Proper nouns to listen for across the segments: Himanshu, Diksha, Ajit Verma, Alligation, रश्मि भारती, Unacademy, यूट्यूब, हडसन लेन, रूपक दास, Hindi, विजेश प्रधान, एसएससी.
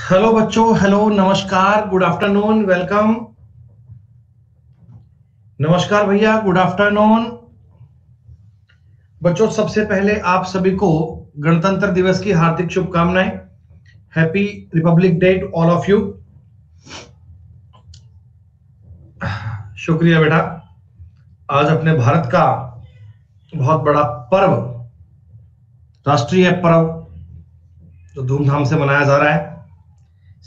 Hello बच्चों, hello, नमस्कार, good afternoon, welcome. नमस्कार भैया, गुड आफ्टरनून। बच्चों, सबसे पहले आप सभी को गणतंत्र दिवस की हार्दिक शुभकामनाएं। Happy Republic Day to all of you. शुक्रिया बेटा, आज अपने भारत का बहुत बड़ा पर्व, राष्ट्रीय पर्व जो धूमधाम से मनाया जा रहा है,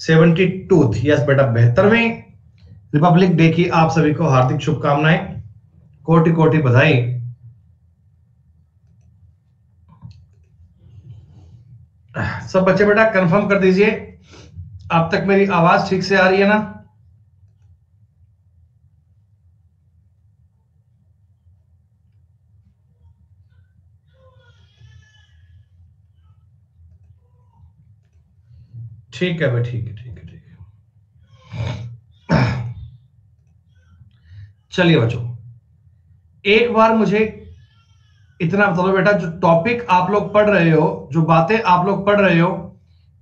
72th, यस बेटा, 72वें रिपब्लिक डे की आप सभी को हार्दिक शुभकामनाएं, कोटि कोटि बधाई। सब बच्चे बेटा कंफर्म कर दीजिए, आप तक मेरी आवाज ठीक से आ रही है ना? ठीक है भाई, ठीक है। चलिए बच्चों, एक बार मुझे इतना बता दो बेटा, जो टॉपिक आप लोग पढ़ रहे हो, जो बातें आप लोग पढ़ रहे हो,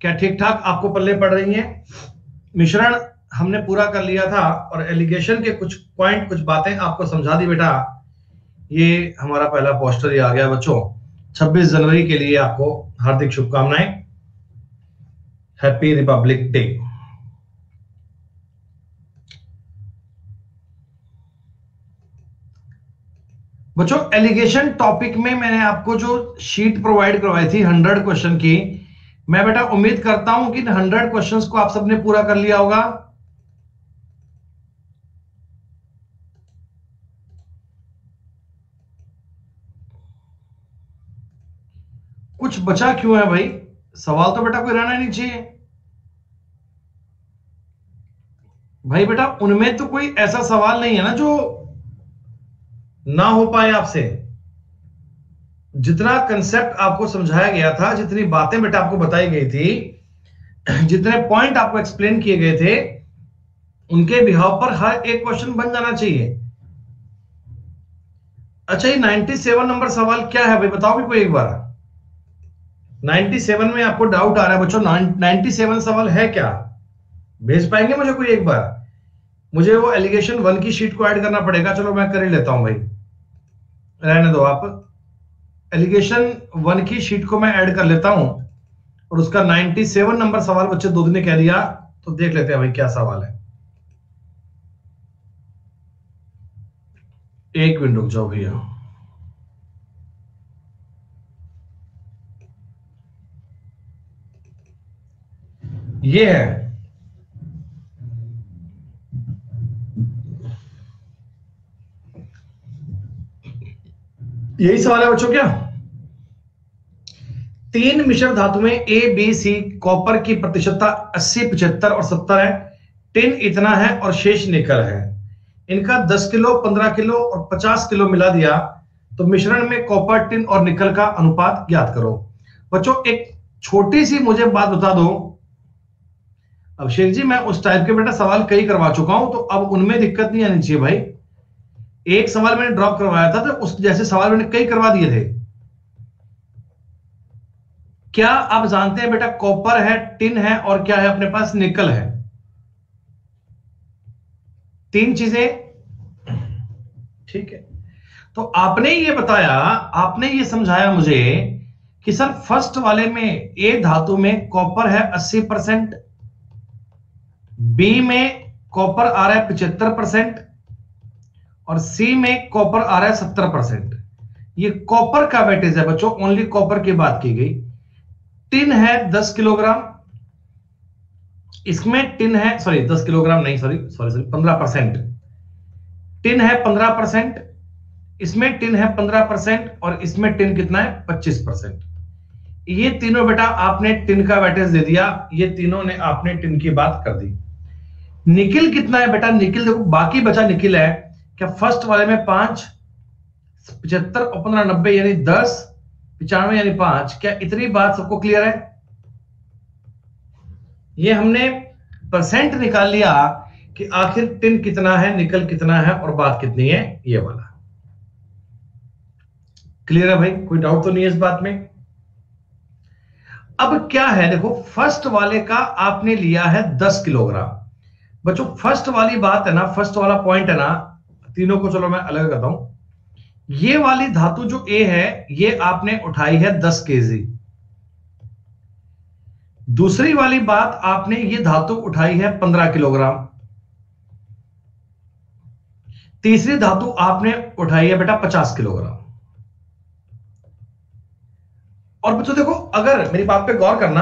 क्या ठीक ठाक आपको पल्ले पढ़ रही हैं? मिश्रण हमने पूरा कर लिया था और एलिगेशन के कुछ पॉइंट, कुछ बातें आपको समझा दी बेटा। ये हमारा पहला पोस्टर ही आ गया बच्चों। 26 जनवरी के लिए आपको हार्दिक शुभकामनाएं। Happy Republic Day. बच्चों, एलिगेशन टॉपिक में मैंने आपको जो शीट प्रोवाइड करवाई थी 100 क्वेश्चन की, मैं बेटा उम्मीद करता हूं कि 100 क्वेश्चंस को आप सबने पूरा कर लिया होगा। कुछ बचा क्यों है भाई? सवाल तो बेटा कोई रहना नहीं चाहिए भाई। बेटा उनमें तो कोई ऐसा सवाल नहीं है ना जो ना हो पाए आपसे। जितना कंसेप्ट आपको समझाया गया था, जितनी बातें बेटा आपको बताई गई थी, जितने पॉइंट आपको एक्सप्लेन किए गए थे, उनके बिहाव पर हर एक क्वेश्चन बन जाना चाहिए। अच्छा, ये 97 नंबर सवाल क्या है भाई? बताओ भी कोई एक बार। 97 में आपको डाउट आ रहा है बच्चों, 97 सवाल है क्या? भेज पाएंगे मुझे कोई एक बार? मुझे वो एलिगेशन 1 की शीट को ऐड करना पड़ेगा। चलो मैं कर ही लेता हूं भाई, रहने दो आप। एलिगेशन 1 की शीट को मैं ऐड कर लेता हूं और उसका 97 नंबर सवाल बच्चे दो दिन कह दिया, तो देख लेते हैं भाई क्या सवाल है। एक मिनट रुक जाओ भैया। ये है यही सवाल है बच्चों। क्या 3 मिश्र धातुएं ए बी सी कॉपर की प्रतिशतता 80, 75 और 70 है, टिन इतना है और शेष निकल है। इनका 10 किलो, 15 किलो और 50 किलो मिला दिया, तो मिश्रण में कॉपर, टिन और निकल का अनुपात ज्ञात करो। बच्चों, एक छोटी सी मुझे बात बता दो। अभिषेक जी, मैं उस टाइप के बेटा सवाल कई करवा चुका हूं, तो अब उनमें दिक्कत नहीं आनी चाहिए भाई। एक सवाल मैंने ड्रॉप करवाया था, तो उस जैसे सवाल मैंने कई करवा दिए थे। क्या आप जानते हैं बेटा कॉपर है, टिन है और क्या है अपने पास? निकल है। 3 चीजें, ठीक है। तो आपने ये बताया, आपने ये समझाया मुझे कि सर फर्स्ट वाले में ए धातु में कॉपर है 80%, बी में कॉपर आ रहा है 75% और सी में कॉपर आ रहा है 70%। ये कॉपर का वेटेज है बच्चों, ओनली कॉपर की बात की गई। टिन है 10 किलोग्राम, इसमें टिन है 15%। 15% टिन है, 15% इसमें टिन है, 15% और इसमें टिन कितना है 25%। ये तीनों बेटा आपने टिन का वेटेज दे दिया, ये तीनों ने आपने टिन की बात कर दी। निकिल कितना है बेटा? निकिल देखो, बाकी बचा निकिल है। क्या फर्स्ट वाले में 5, 75 और 15, 90 यानी 10, 95 यानी 5। क्या इतनी बात सबको क्लियर है? ये हमने परसेंट निकाल लिया कि आखिर टिन कितना है, निकल कितना है और बात कितनी है। ये वाला क्लियर है भाई, कोई डाउट तो नहीं है इस बात में? अब क्या है, देखो फर्स्ट वाले का आपने लिया है 10 किलोग्राम। बच्चों फर्स्ट वाली बात है ना, फर्स्ट वाला पॉइंट है ना, तीनों को चलो मैं अलग करता हूं। ये वाली धातु जो ए है ये आपने उठाई है 10 केजी। दूसरी वाली बात, आपने ये धातु उठाई है 15 किलोग्राम। तीसरी धातु आपने उठाई है बेटा 50 किलोग्राम। और बच्चों देखो, अगर मेरी बात पे गौर करना,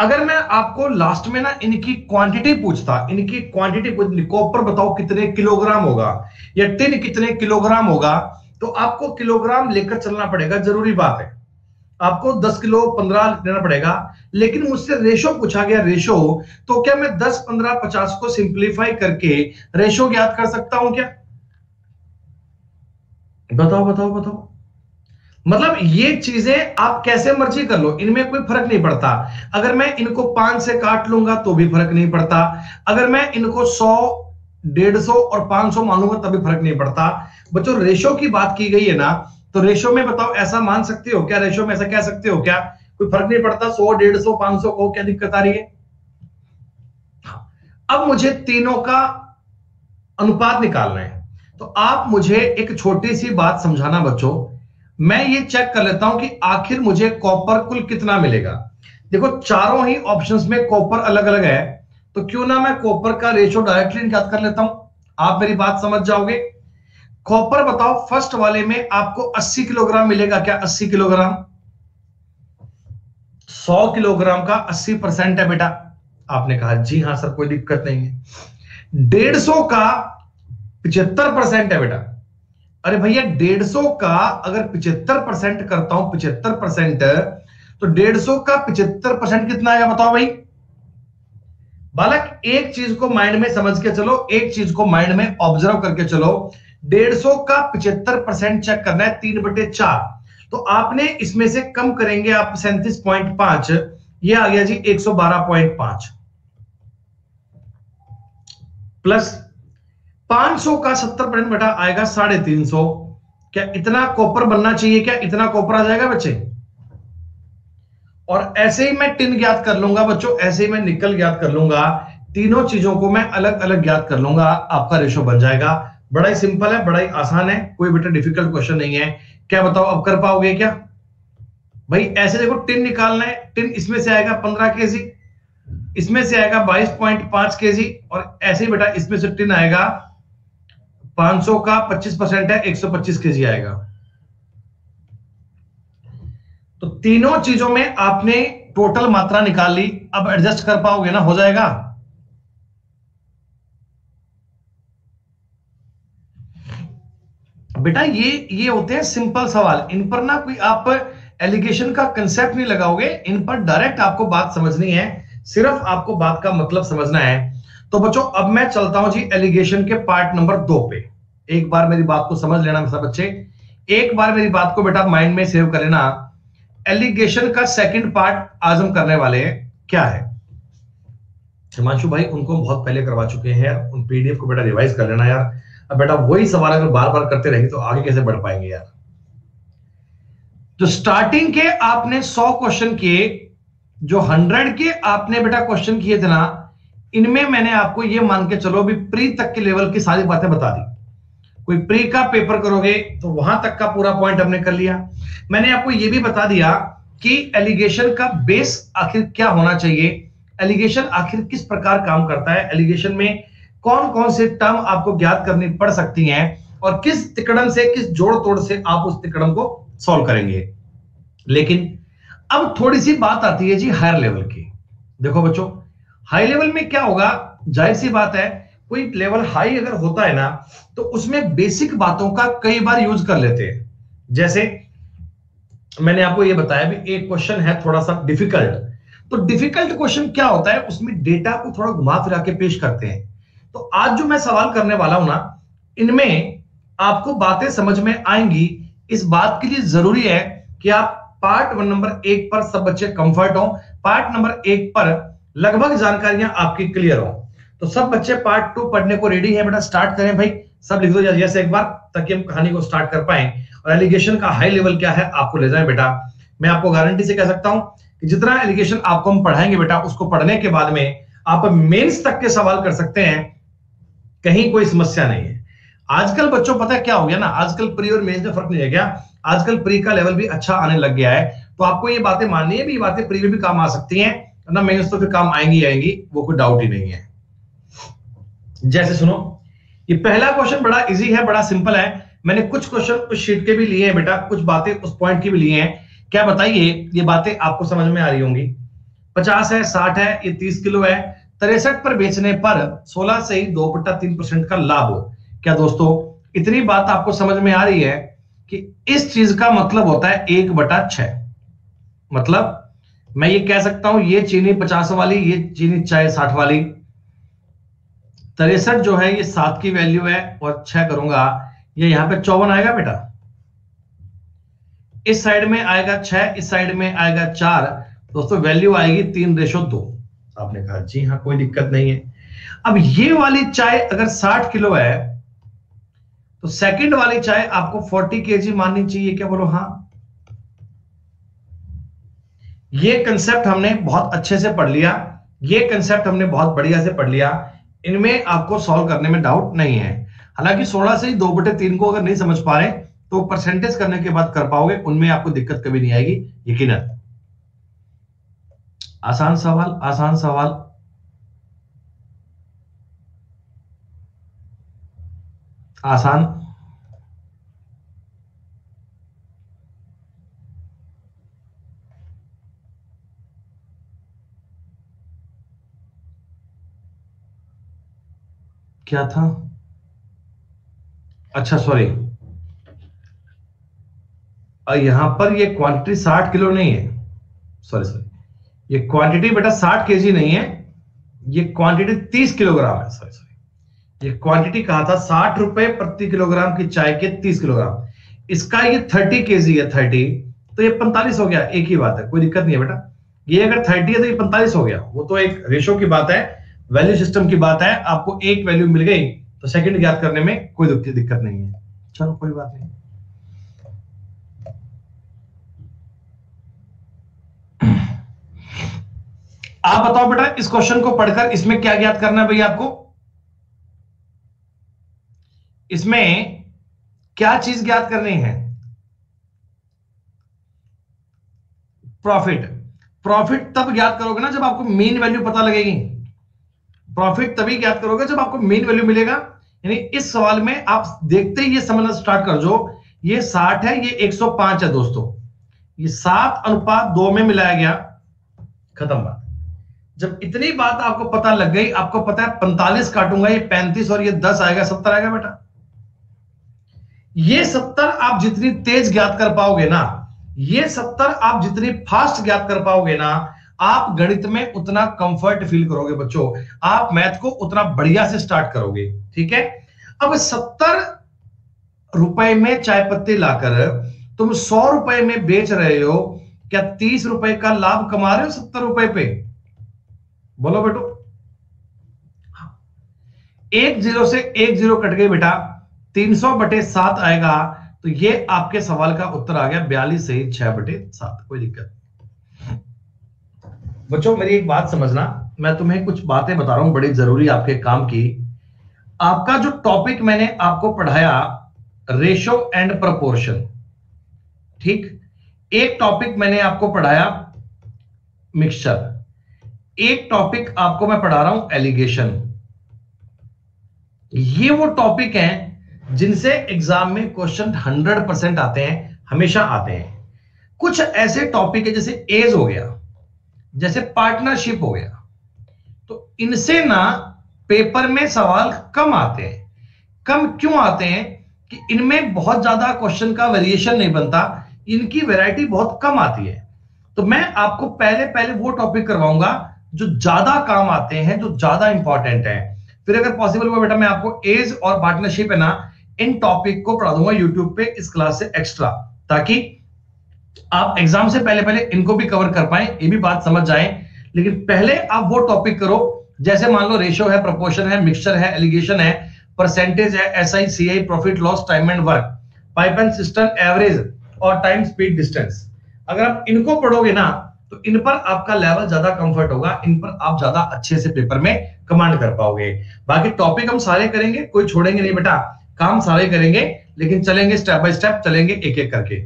अगर मैं आपको लास्ट में ना इनकी क्वांटिटी पूछता, इनकी क्वांटिटी कॉपर बताओ कितने किलोग्राम होगा या टिन कितने किलोग्राम होगा, तो आपको किलोग्राम लेकर चलना पड़ेगा। जरूरी बात है, आपको 10 किलो 15 लेना पड़ेगा। लेकिन मुझसे रेशो पूछा गया, रेशो तो क्या मैं 10 15 50 को सिंप्लीफाई करके रेशो ज्ञात कर सकता हूं क्या? बताओ बताओ बताओ। मतलब ये चीजें आप कैसे मर्जी कर लो, इनमें कोई फर्क नहीं पड़ता। अगर मैं इनको 5 से काट लूंगा तो भी फर्क नहीं पड़ता, अगर मैं इनको 100, 150 और 500 मान लूंगा तभी फर्क नहीं पड़ता। बच्चों रेशो की बात की गई है ना, तो रेशो में बताओ ऐसा मान सकते हो क्या, रेशो में ऐसा कह सकते हो क्या, कोई फर्क नहीं पड़ता 100, 150, 500 को, क्या दिक्कत आ रही है? अब मुझे तीनों का अनुपात निकालना है, तो आप मुझे एक छोटी सी बात समझाना बच्चों। मैं ये चेक कर लेता हूं कि आखिर मुझे कॉपर कुल कितना मिलेगा। देखो चारों ही ऑप्शंस में कॉपर अलग अलग है, तो क्यों ना मैं कॉपर का रेशो डायरेक्टली निकाल कर लेता हूं। आप मेरी बात समझ जाओगे। कॉपर बताओ फर्स्ट वाले में आपको 80 किलोग्राम मिलेगा क्या? 80 किलोग्राम 100 किलोग्राम का 80% है बेटा। आपने कहा जी हां सर कोई दिक्कत नहीं है। 150 का 75% है बेटा। अरे भैया 150 का अगर 75% करता हूं, 75% तो 150 का 75% कितना आएगा बताओ भाई? बालक एक चीज को माइंड में समझ के चलो, एक चीज को माइंड में ऑब्जर्व करके चलो। 150 का 75% चेक करना है 3/4, तो आपने इसमें से कम करेंगे आप 37.5, ये आ गया जी 112.5 प्लस 500 का 70% बेटा आएगा 350। क्या इतना कॉपर बनना चाहिए क्या? इतना कॉपर आ जाएगा बच्चे। और ऐसे ही मैं टिन ज्ञात कर लूंगा बच्चों, ऐसे ही मैं निकल ज्ञात कर लूंगा, तीनों चीजों को मैं अलग अलग ज्ञात कर लूंगा, आपका रेशो बन जाएगा। बड़ा ही सिंपल है, बड़ा ही आसान है, कोई बेटा डिफिकल्ट क्वेश्चन नहीं है। क्या बताओ अब कर पाओगे क्या भाई? ऐसे देखो टिन निकालना है, टिन इसमें से आएगा 15 केजी, इसमें से आएगा 22.5 केजी, और ऐसे ही बेटा इसमें से टिन आएगा 500 का 25% है 125 केजी आएगा। तो तीनों चीजों में आपने टोटल मात्रा निकाल ली। अब एडजस्ट कर पाओगे ना, हो जाएगा? बेटा ये होते हैं सिंपल सवाल, इन पर ना कोई आप एलिगेशन का कंसेप्ट नहीं लगाओगे, इन पर डायरेक्ट आपको बात समझनी है, सिर्फ आपको बात का मतलब समझना है। तो बच्चों अब मैं चलता हूं जी एलिगेशन के पार्ट नंबर 2 पे। एक बार मेरी बात को समझ लेना सब बच्चे, एक बार मेरी बात को बेटा माइंड में सेव कर लेना। एलिगेशन का सेकंड पार्ट आज हम करने वाले हैं। क्या है हिमांशु भाई, उनको बहुत पहले करवा चुके हैं, उन पीडीएफ को बेटा रिवाइज कर लेना यार। अब बेटा वही सवाल अगर बार बार करते रहेंगे तो आगे कैसे बढ़ पाएंगे यार। तो स्टार्टिंग के आपने 100 क्वेश्चन किए, जो 100 के आपने बेटा क्वेश्चन किए थे ना, इनमें मैंने आपको ये मान के चलो भी प्री तक के लेवल की सारी बातें बता दी। कोई प्री का पेपर करोगे तो वहां तक का पूरा पॉइंट हमने कर लिया। मैंने आपको ये भी बता दिया कि एलिगेशन का बेस आखिर क्या होना चाहिए, एलिगेशन आखिर किस प्रकार काम करता है, एलिगेशन में कौन कौन से टर्म आपको ज्ञात करनी पड़ सकती हैं, और किस तिकड़म से, किस जोड़ तोड़ से आप उस तिकड़म को सॉल्व करेंगे। लेकिन अब थोड़ी सी बात आती है जी हायर लेवल की। देखो बच्चों हाई लेवल में क्या होगा, जाहिर सी बात है कोई लेवल हाई अगर होता है ना तो उसमें बेसिक बातों का कई बार यूज कर लेते हैं। जैसे मैंने आपको ये बताया भी एक क्वेश्चन है थोड़ा सा डिफिकल्ट, तो डिफिकल्ट क्वेश्चन क्या होता है उसमें डेटा को थोड़ा घुमा फिरा के पेश करते हैं। तो आज जो मैं सवाल करने वाला हूं ना, इनमें आपको बातें समझ में आएंगी। इस बात के लिए जरूरी है कि आप पार्ट 1 नंबर 1 पर सब बच्चे कंफर्ट हो, पार्ट नंबर 1 पर लगभग जानकारियां आपकी क्लियर हो। तो सब बच्चे पार्ट 2 पढ़ने को रेडी हैं बेटा, स्टार्ट करें भाई, सब लिख दो जल्दी से एक बार ताकि हम कहानी को स्टार्ट कर पाए। और एलिगेशन का हाई लेवल क्या है आपको ले जाए बेटा, मैं आपको गारंटी से कह सकता हूं कि जितना एलिगेशन आपको हम पढ़ाएंगे बेटा, उसको पढ़ने के बाद में आप मेंस तक के सवाल कर सकते हैं, कहीं कोई समस्या नहीं है। आजकल बच्चों पता है क्या हो गया ना, आजकल प्री और मेंस में फर्क नहीं है क्या, आजकल प्री का लेवल भी अच्छा आने लग गया है। तो आपको ये बातें माननी है, भी बातें प्री में भी काम आ सकती हैं, वरना मेंस तो फिर काम आएंगी आएंगी, वो कोई डाउट ही नहीं है। जैसे सुनो, ये पहला क्वेश्चन बड़ा इजी है, बड़ा सिंपल है। मैंने कुछ क्वेश्चन उस शीट के भी लिए हैं बेटा, कुछ बातें उस पॉइंट की भी लिए हैं। क्या बताइए ये बातें आपको समझ में आ रही होंगी। 50 है, 60 है, ये 30 किलो है। 63 पर बेचने पर 16 से ही 2/3% का लाभ हो। क्या दोस्तों इतनी बात आपको समझ में आ रही है कि इस चीज का मतलब होता है 1/6। मतलब मैं ये कह सकता हूं, ये चीनी 50 वाली, ये चीनी चाय 60 वाली, 63 जो है ये 7 की वैल्यू है और 6 करूंगा, ये यहां पे 54 आएगा बेटा। इस साइड में आएगा 6, इस साइड में आएगा 4। दोस्तों वैल्यू आएगी 3:2। आपने कहा जी हाँ कोई दिक्कत नहीं है। अब ये वाली चाय अगर 60 किलो है तो सेकंड वाली चाय आपको 40 kg माननी चाहिए। क्या बोलो हाँ। ये कंसेप्ट हमने बहुत अच्छे से पढ़ लिया, ये कंसेप्ट हमने बहुत बढ़िया से पढ़ लिया, इनमें आपको सॉल्व करने में डाउट नहीं है। हालांकि 16 से ही 2/3 को अगर नहीं समझ पा रहे तो परसेंटेज करने के बाद कर पाओगे, उनमें आपको दिक्कत कभी नहीं आएगी यकीनन। आसान सवाल, आसान सवाल। आसान क्या था? अच्छा सॉरी, यहां पर ये क्वांटिटी 60 किलो नहीं है, सॉरी, ये क्वांटिटी बेटा 60 kg नहीं है, ये क्वांटिटी 30 किलोग्राम है। सॉरी, ये क्वांटिटी कहा था 60 रुपए प्रति किलोग्राम की चाय के 30 किलोग्राम, इसका ये 30 kg है, 30 तो ये 45 हो गया। एक ही बात है, कोई दिक्कत नहीं है बेटा। ये अगर 30 है तो ये 45 हो गया, वो तो एक रेशो की बात है, वैल्यू सिस्टम की बात है। आपको एक वैल्यू मिल गई तो सेकंड ज्ञात करने में कोई दिक्कत नहीं है। चलो कोई बात नहीं। आप बताओ बेटा इस क्वेश्चन को पढ़कर इसमें क्या ज्ञात करना है भैया आपको, इसमें क्या चीज ज्ञात करनी है? प्रॉफिट। प्रॉफिट तब ज्ञात करोगे ना जब आपको मीन वैल्यू पता लगेगी। प्रॉफिट तभी ज्ञात करोगे जब आपको मीन वैल्यू मिलेगा। यानी इस सवाल में आप देखते ही ये समझना स्टार्ट कर दो, ये 60 है, ये 105 है दोस्तों, ये 7:2 में मिलाया गया, खत्म बात। जब इतनी बात आपको पता लग गई, आपको पता है 45 काटूंगा ये 35 और ये 10 आएगा, 70 आएगा बेटा। ये 70 आप जितनी तेज ज्ञात कर पाओगे ना, ये 70 आप जितनी फास्ट ज्ञात कर पाओगे ना, आप गणित में उतना कंफर्ट फील करोगे बच्चों, आप मैथ को उतना बढ़िया से स्टार्ट करोगे। ठीक है, अब 70 रुपए में चाय पत्ती लाकर तुम 100 रुपए में बेच रहे हो, क्या 30 रुपए का लाभ कमा रहे हो 70 रुपए पे? बोलो बेटो। 1 0 से 1 0 कट गई बेटा, 300/7 आएगा, तो ये आपके सवाल का उत्तर आ गया 42/6/7। कोई दिक्कत बच्चों, मेरी एक बात समझना, मैं तुम्हें कुछ बातें बता रहा हूं बड़ी जरूरी आपके काम की। आपका जो टॉपिक मैंने आपको पढ़ाया रेशो एंड प्रोपोर्शन, ठीक, एक टॉपिक मैंने आपको पढ़ाया मिक्सचर, एक टॉपिक आपको मैं पढ़ा रहा हूं एलिगेशन। ये वो टॉपिक हैं जिनसे एग्जाम में क्वेश्चन 100% आते हैं, हमेशा आते हैं। कुछ ऐसे टॉपिक है जैसे एज हो गया, जैसे पार्टनरशिप हो गया, तो इनसे ना पेपर में सवाल कम आते हैं। कम क्यों आते हैं? कि इनमें बहुत ज्यादा क्वेश्चन का वेरिएशन नहीं बनता, इनकी वैरायटी बहुत कम आती है। तो मैं आपको पहले पहले वो टॉपिक करवाऊंगा जो ज्यादा काम आते हैं, जो ज्यादा इंपॉर्टेंट है। फिर अगर पॉसिबल हुआ बेटा, मैं आपको एज और पार्टनरशिप है ना, इन टॉपिक को पढ़ा दूंगा यूट्यूब पे इस क्लास से एक्स्ट्रा, ताकि आप एग्जाम से पहले पहले इनको भी कवर कर पाए, ये भी बात समझ जाए। लेकिन पहले आप वो टॉपिक करो, जैसे मान लो रेशियो है, प्रोपोर्शन है, मिक्सचर है, एलिगेशन है, परसेंटेज है, SI, CI, profit loss, time and work, pipe and system, average और टाइम स्पीड डिस्टेंस। अगर आप इनको पढ़ोगे ना, तो इन पर आपका लेवल ज्यादा कंफर्ट होगा, इन पर आप ज्यादा अच्छे से पेपर में कमांड कर पाओगे। बाकी टॉपिक हम सारे करेंगे, कोई छोड़ेंगे नहीं बेटा, काम सारे करेंगे, लेकिन चलेंगे स्टेप बाय स्टेप, चलेंगे एक एक करके।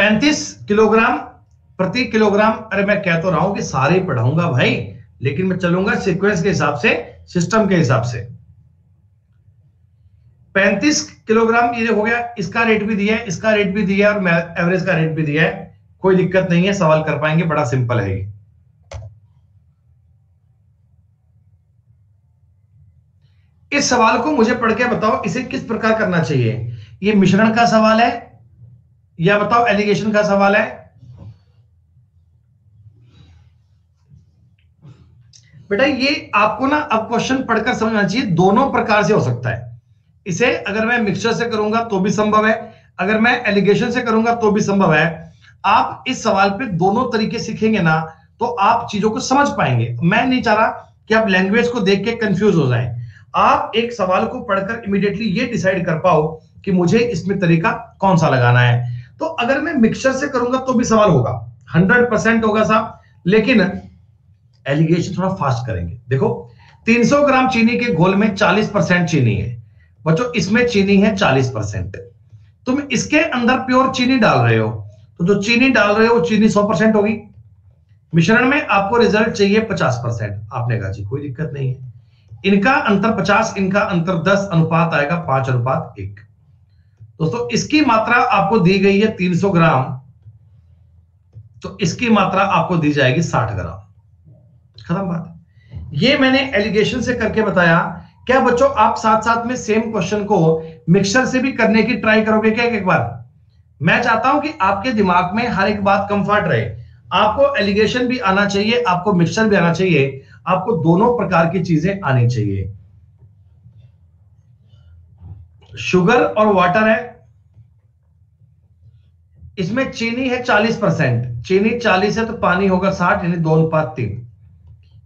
₹35 प्रति किलोग्राम, अरे मैं कह तो रहा हूं कि सारे पढ़ाऊंगा भाई, लेकिन मैं चलूंगा सीक्वेंस के हिसाब से, सिस्टम के हिसाब से। 35 किलोग्राम ये हो गया, इसका रेट भी दिया है, इसका रेट भी दिया है, और एवरेज का रेट भी दिया है, कोई दिक्कत नहीं है, सवाल कर पाएंगे, बड़ा सिंपल है ये। इस सवाल को मुझे पढ़ के बताओ इसे किस प्रकार करना चाहिए। ये मिश्रण का सवाल है या बताओ एलिगेशन का सवाल है। बेटा ये आपको ना अब क्वेश्चन पढ़कर समझना चाहिए, दोनों प्रकार से हो सकता है। इसे अगर मैं मिक्सचर से करूंगा तो भी संभव है, अगर मैं एलिगेशन से करूंगा तो भी संभव है। आप इस सवाल पे दोनों तरीके सीखेंगे ना तो आप चीजों को समझ पाएंगे। मैं नहीं चाह रहा कि आप लैंग्वेज को देख के कंफ्यूज हो जाएं। आप एक सवाल को पढ़कर इमीडिएटली ये डिसाइड कर पाओ कि मुझे इसमें तरीका कौन सा लगाना है। तो अगर मैं मिक्सचर से करूंगा तो भी सवाल होगा, 100% होगा साहब, लेकिन एलिगेशन थोड़ा फास्ट करेंगे। देखो 300 ग्राम चीनी के घोल में 40% चीनी है बच्चों, इसमें चीनी है 40%। तुम इसके अंदर प्योर चीनी डाल रहे हो तो जो चीनी डाल रहे हो वो चीनी 100% होगी। मिश्रण में आपको रिजल्ट चाहिए 50%। आपने कहा जी कोई दिक्कत नहीं है, इनका अंतर 50, इनका अंतर 10, अनुपात आएगा 5:1। दोस्तों इसकी मात्रा आपको दी गई है 300 ग्राम, तो इसकी मात्रा आपको दी जाएगी 60 ग्राम। खत्म बात। ये मैंने एलिगेशन से करके बताया। क्या बच्चों आप साथ साथ में सेम क्वेश्चन को मिक्सचर से भी करने की ट्राई करोगे क्या एक बार? मैं चाहता हूं कि आपके दिमाग में हर एक बात कंफर्ट रहे। आपको एलिगेशन भी आना चाहिए, आपको मिक्सचर भी आना चाहिए, आपको दोनों प्रकार की चीजें आनी चाहिए। शुगर और वाटर है, इसमें चीनी है 40%, चीनी 40 है तो पानी होगा 60, यानी 2:3।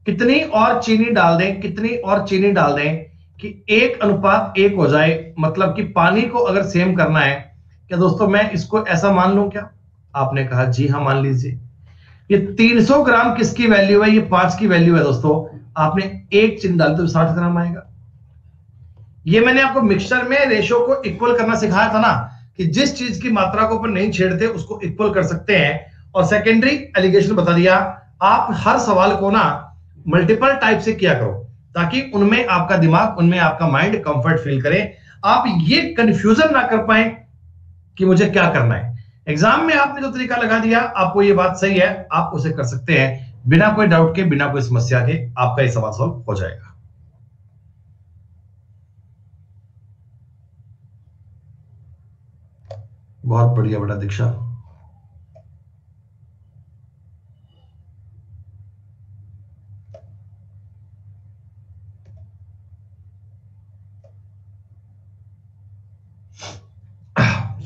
कितनी और चीनी डाल दें, कितनी और चीनी डाल दें कि 1:1 हो जाए, मतलब कि पानी को अगर सेम करना है। क्या दोस्तों मैं इसको ऐसा मान लूं क्या? आपने कहा जी हाँ मान लीजिए। ये 300 ग्राम किसकी वैल्यू है? ये 5 की वैल्यू है दोस्तों। आपने एक चीनी डाली तो 60 ग्राम आएगा। ये मैंने आपको मिक्सचर में रेशो को इक्वल करना सिखाया था ना, कि जिस चीज की मात्रा को ऊपर नहीं छेड़ते उसको इक्वल कर सकते हैं। और सेकेंडरी एलिगेशन बता दिया। आप हर सवाल को ना मल्टीपल टाइप से किया करो ताकि उनमें आपका दिमाग, उनमें आपका माइंड कंफर्ट फील करे। आप ये कंफ्यूजन ना कर पाए कि मुझे क्या करना है। एग्जाम में आपने जो तरीका लगा दिया, आपको ये बात सही है, आप उसे कर सकते हैं बिना कोई डाउट के, बिना कोई समस्या के। आपका ये सवाल सॉल्व हो जाएगा। बहुत बढ़िया बेटा दीक्षा।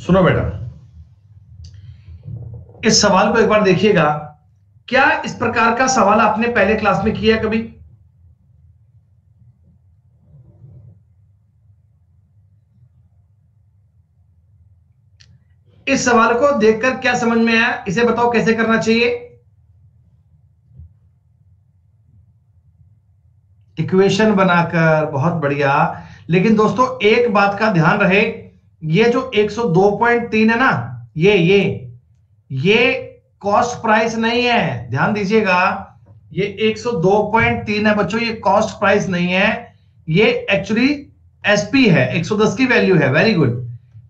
सुनो बेटा, इस सवाल को एक बार देखिएगा। क्या इस प्रकार का सवाल आपने पहले क्लास में किया कभी? इस सवाल को देखकर क्या समझ में आया? इसे बताओ कैसे करना चाहिए। इक्वेशन बनाकर, बहुत बढ़िया। लेकिन दोस्तों एक बात का ध्यान रहे, ये जो 102.3 है ना, ये कॉस्ट प्राइस नहीं है, ध्यान दीजिएगा। ये 102.3 है बच्चों, ये कॉस्ट प्राइस नहीं है, ये एक्चुअली एसपी है, 110 की वैल्यू है। वेरी गुड,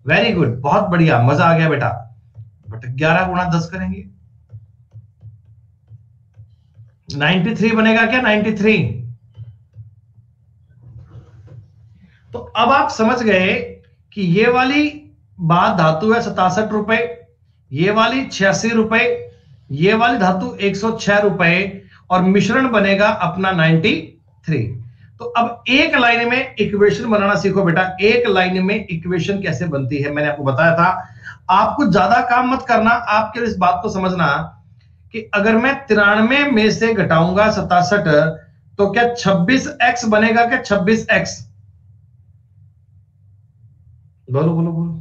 वेरी गुड, बहुत बढ़िया, मजा आ गया बेटा। बट 11 × 10 करेंगे, 93 बनेगा क्या? 93। तो अब आप समझ गए कि ये वाली बात धातु है 67 रुपए, ये वाली 86 रुपए, ये वाली धातु 106 रुपए, और मिश्रण बनेगा अपना 93। तो अब एक लाइन में इक्वेशन बनाना सीखो बेटा। एक लाइन में इक्वेशन कैसे बनती है मैंने आपको बताया था। आपको ज्यादा काम मत करना, आपके इस बात को समझना कि अगर मैं 93 में से घटाऊंगा 67 तो क्या 26x बनेगा? क्या 26x बोलो बोलो बोलो।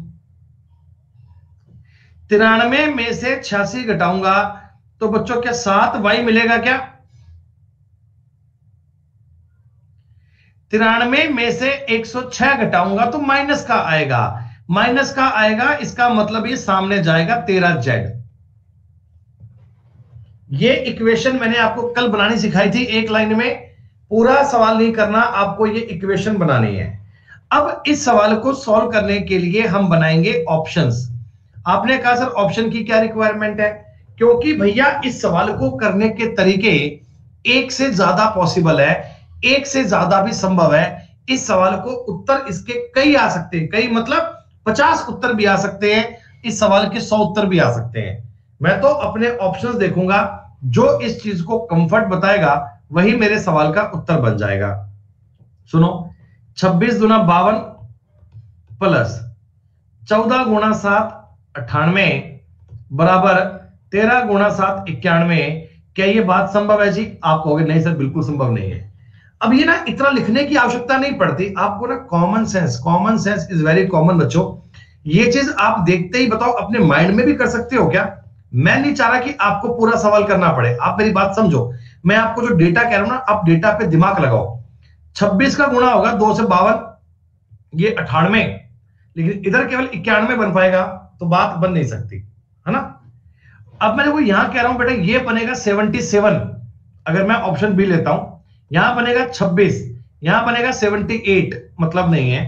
93 में से 86 घटाऊंगा तो बच्चों क्या 7y मिलेगा क्या? 93 में से 106 घटाऊंगा तो माइनस का आएगा, माइनस का आएगा, इसका मतलब ये सामने जाएगा 13z। ये इक्वेशन मैंने आपको कल बनानी सिखाई थी, एक लाइन में पूरा सवाल नहीं करना, आपको ये इक्वेशन बनानी है। अब इस सवाल को सॉल्व करने के लिए हम बनाएंगे ऑप्शंस। आपने कहा सर ऑप्शन की क्या रिक्वायरमेंट है? क्योंकि भैया इस सवाल को करने के तरीके एक से ज्यादा पॉसिबल है, एक से ज्यादा भी संभव है। इस सवाल को उत्तर इसके कई आ सकते हैं, कई मतलब 50 उत्तर भी आ सकते हैं, इस सवाल के 100 उत्तर भी आ सकते हैं। मैं तो अपने ऑप्शंस देखूंगा, जो इस चीज को कंफर्ट बताएगा वही मेरे सवाल का उत्तर बन जाएगा। सुनो 26 × 52 प्लस 14 × 7 98 बराबर 13 × 7 91, क्या ये बात संभव है जी? आप कहोगे नहीं सर बिल्कुल संभव नहीं है। अब ये ना इतना लिखने की आवश्यकता नहीं पड़ती आपको ना, common sense is very common बच्चों। ये चीज आप देखते ही बताओ अपने माइंड में भी कर सकते हो क्या? मैं नहीं चाह रहा कि आपको पूरा सवाल करना पड़े, आप मेरी बात समझो। मैं आपको जो डेटा कह रहा हूं ना, आप डेटा पे दिमाग लगाओ। 26 का गुणा होगा 2 से 52, ये 98, लेकिन इधर केवल 91 बन पाएगा तो बात बन नहीं सकती है ना। अब मैंने वो यहां कह रहा हूं बेटा ये बनेगा 77, अगर मैं ऑप्शन बी लेता हूं, यहां बनेगा 26, यहां बनेगा 78, मतलब नहीं है,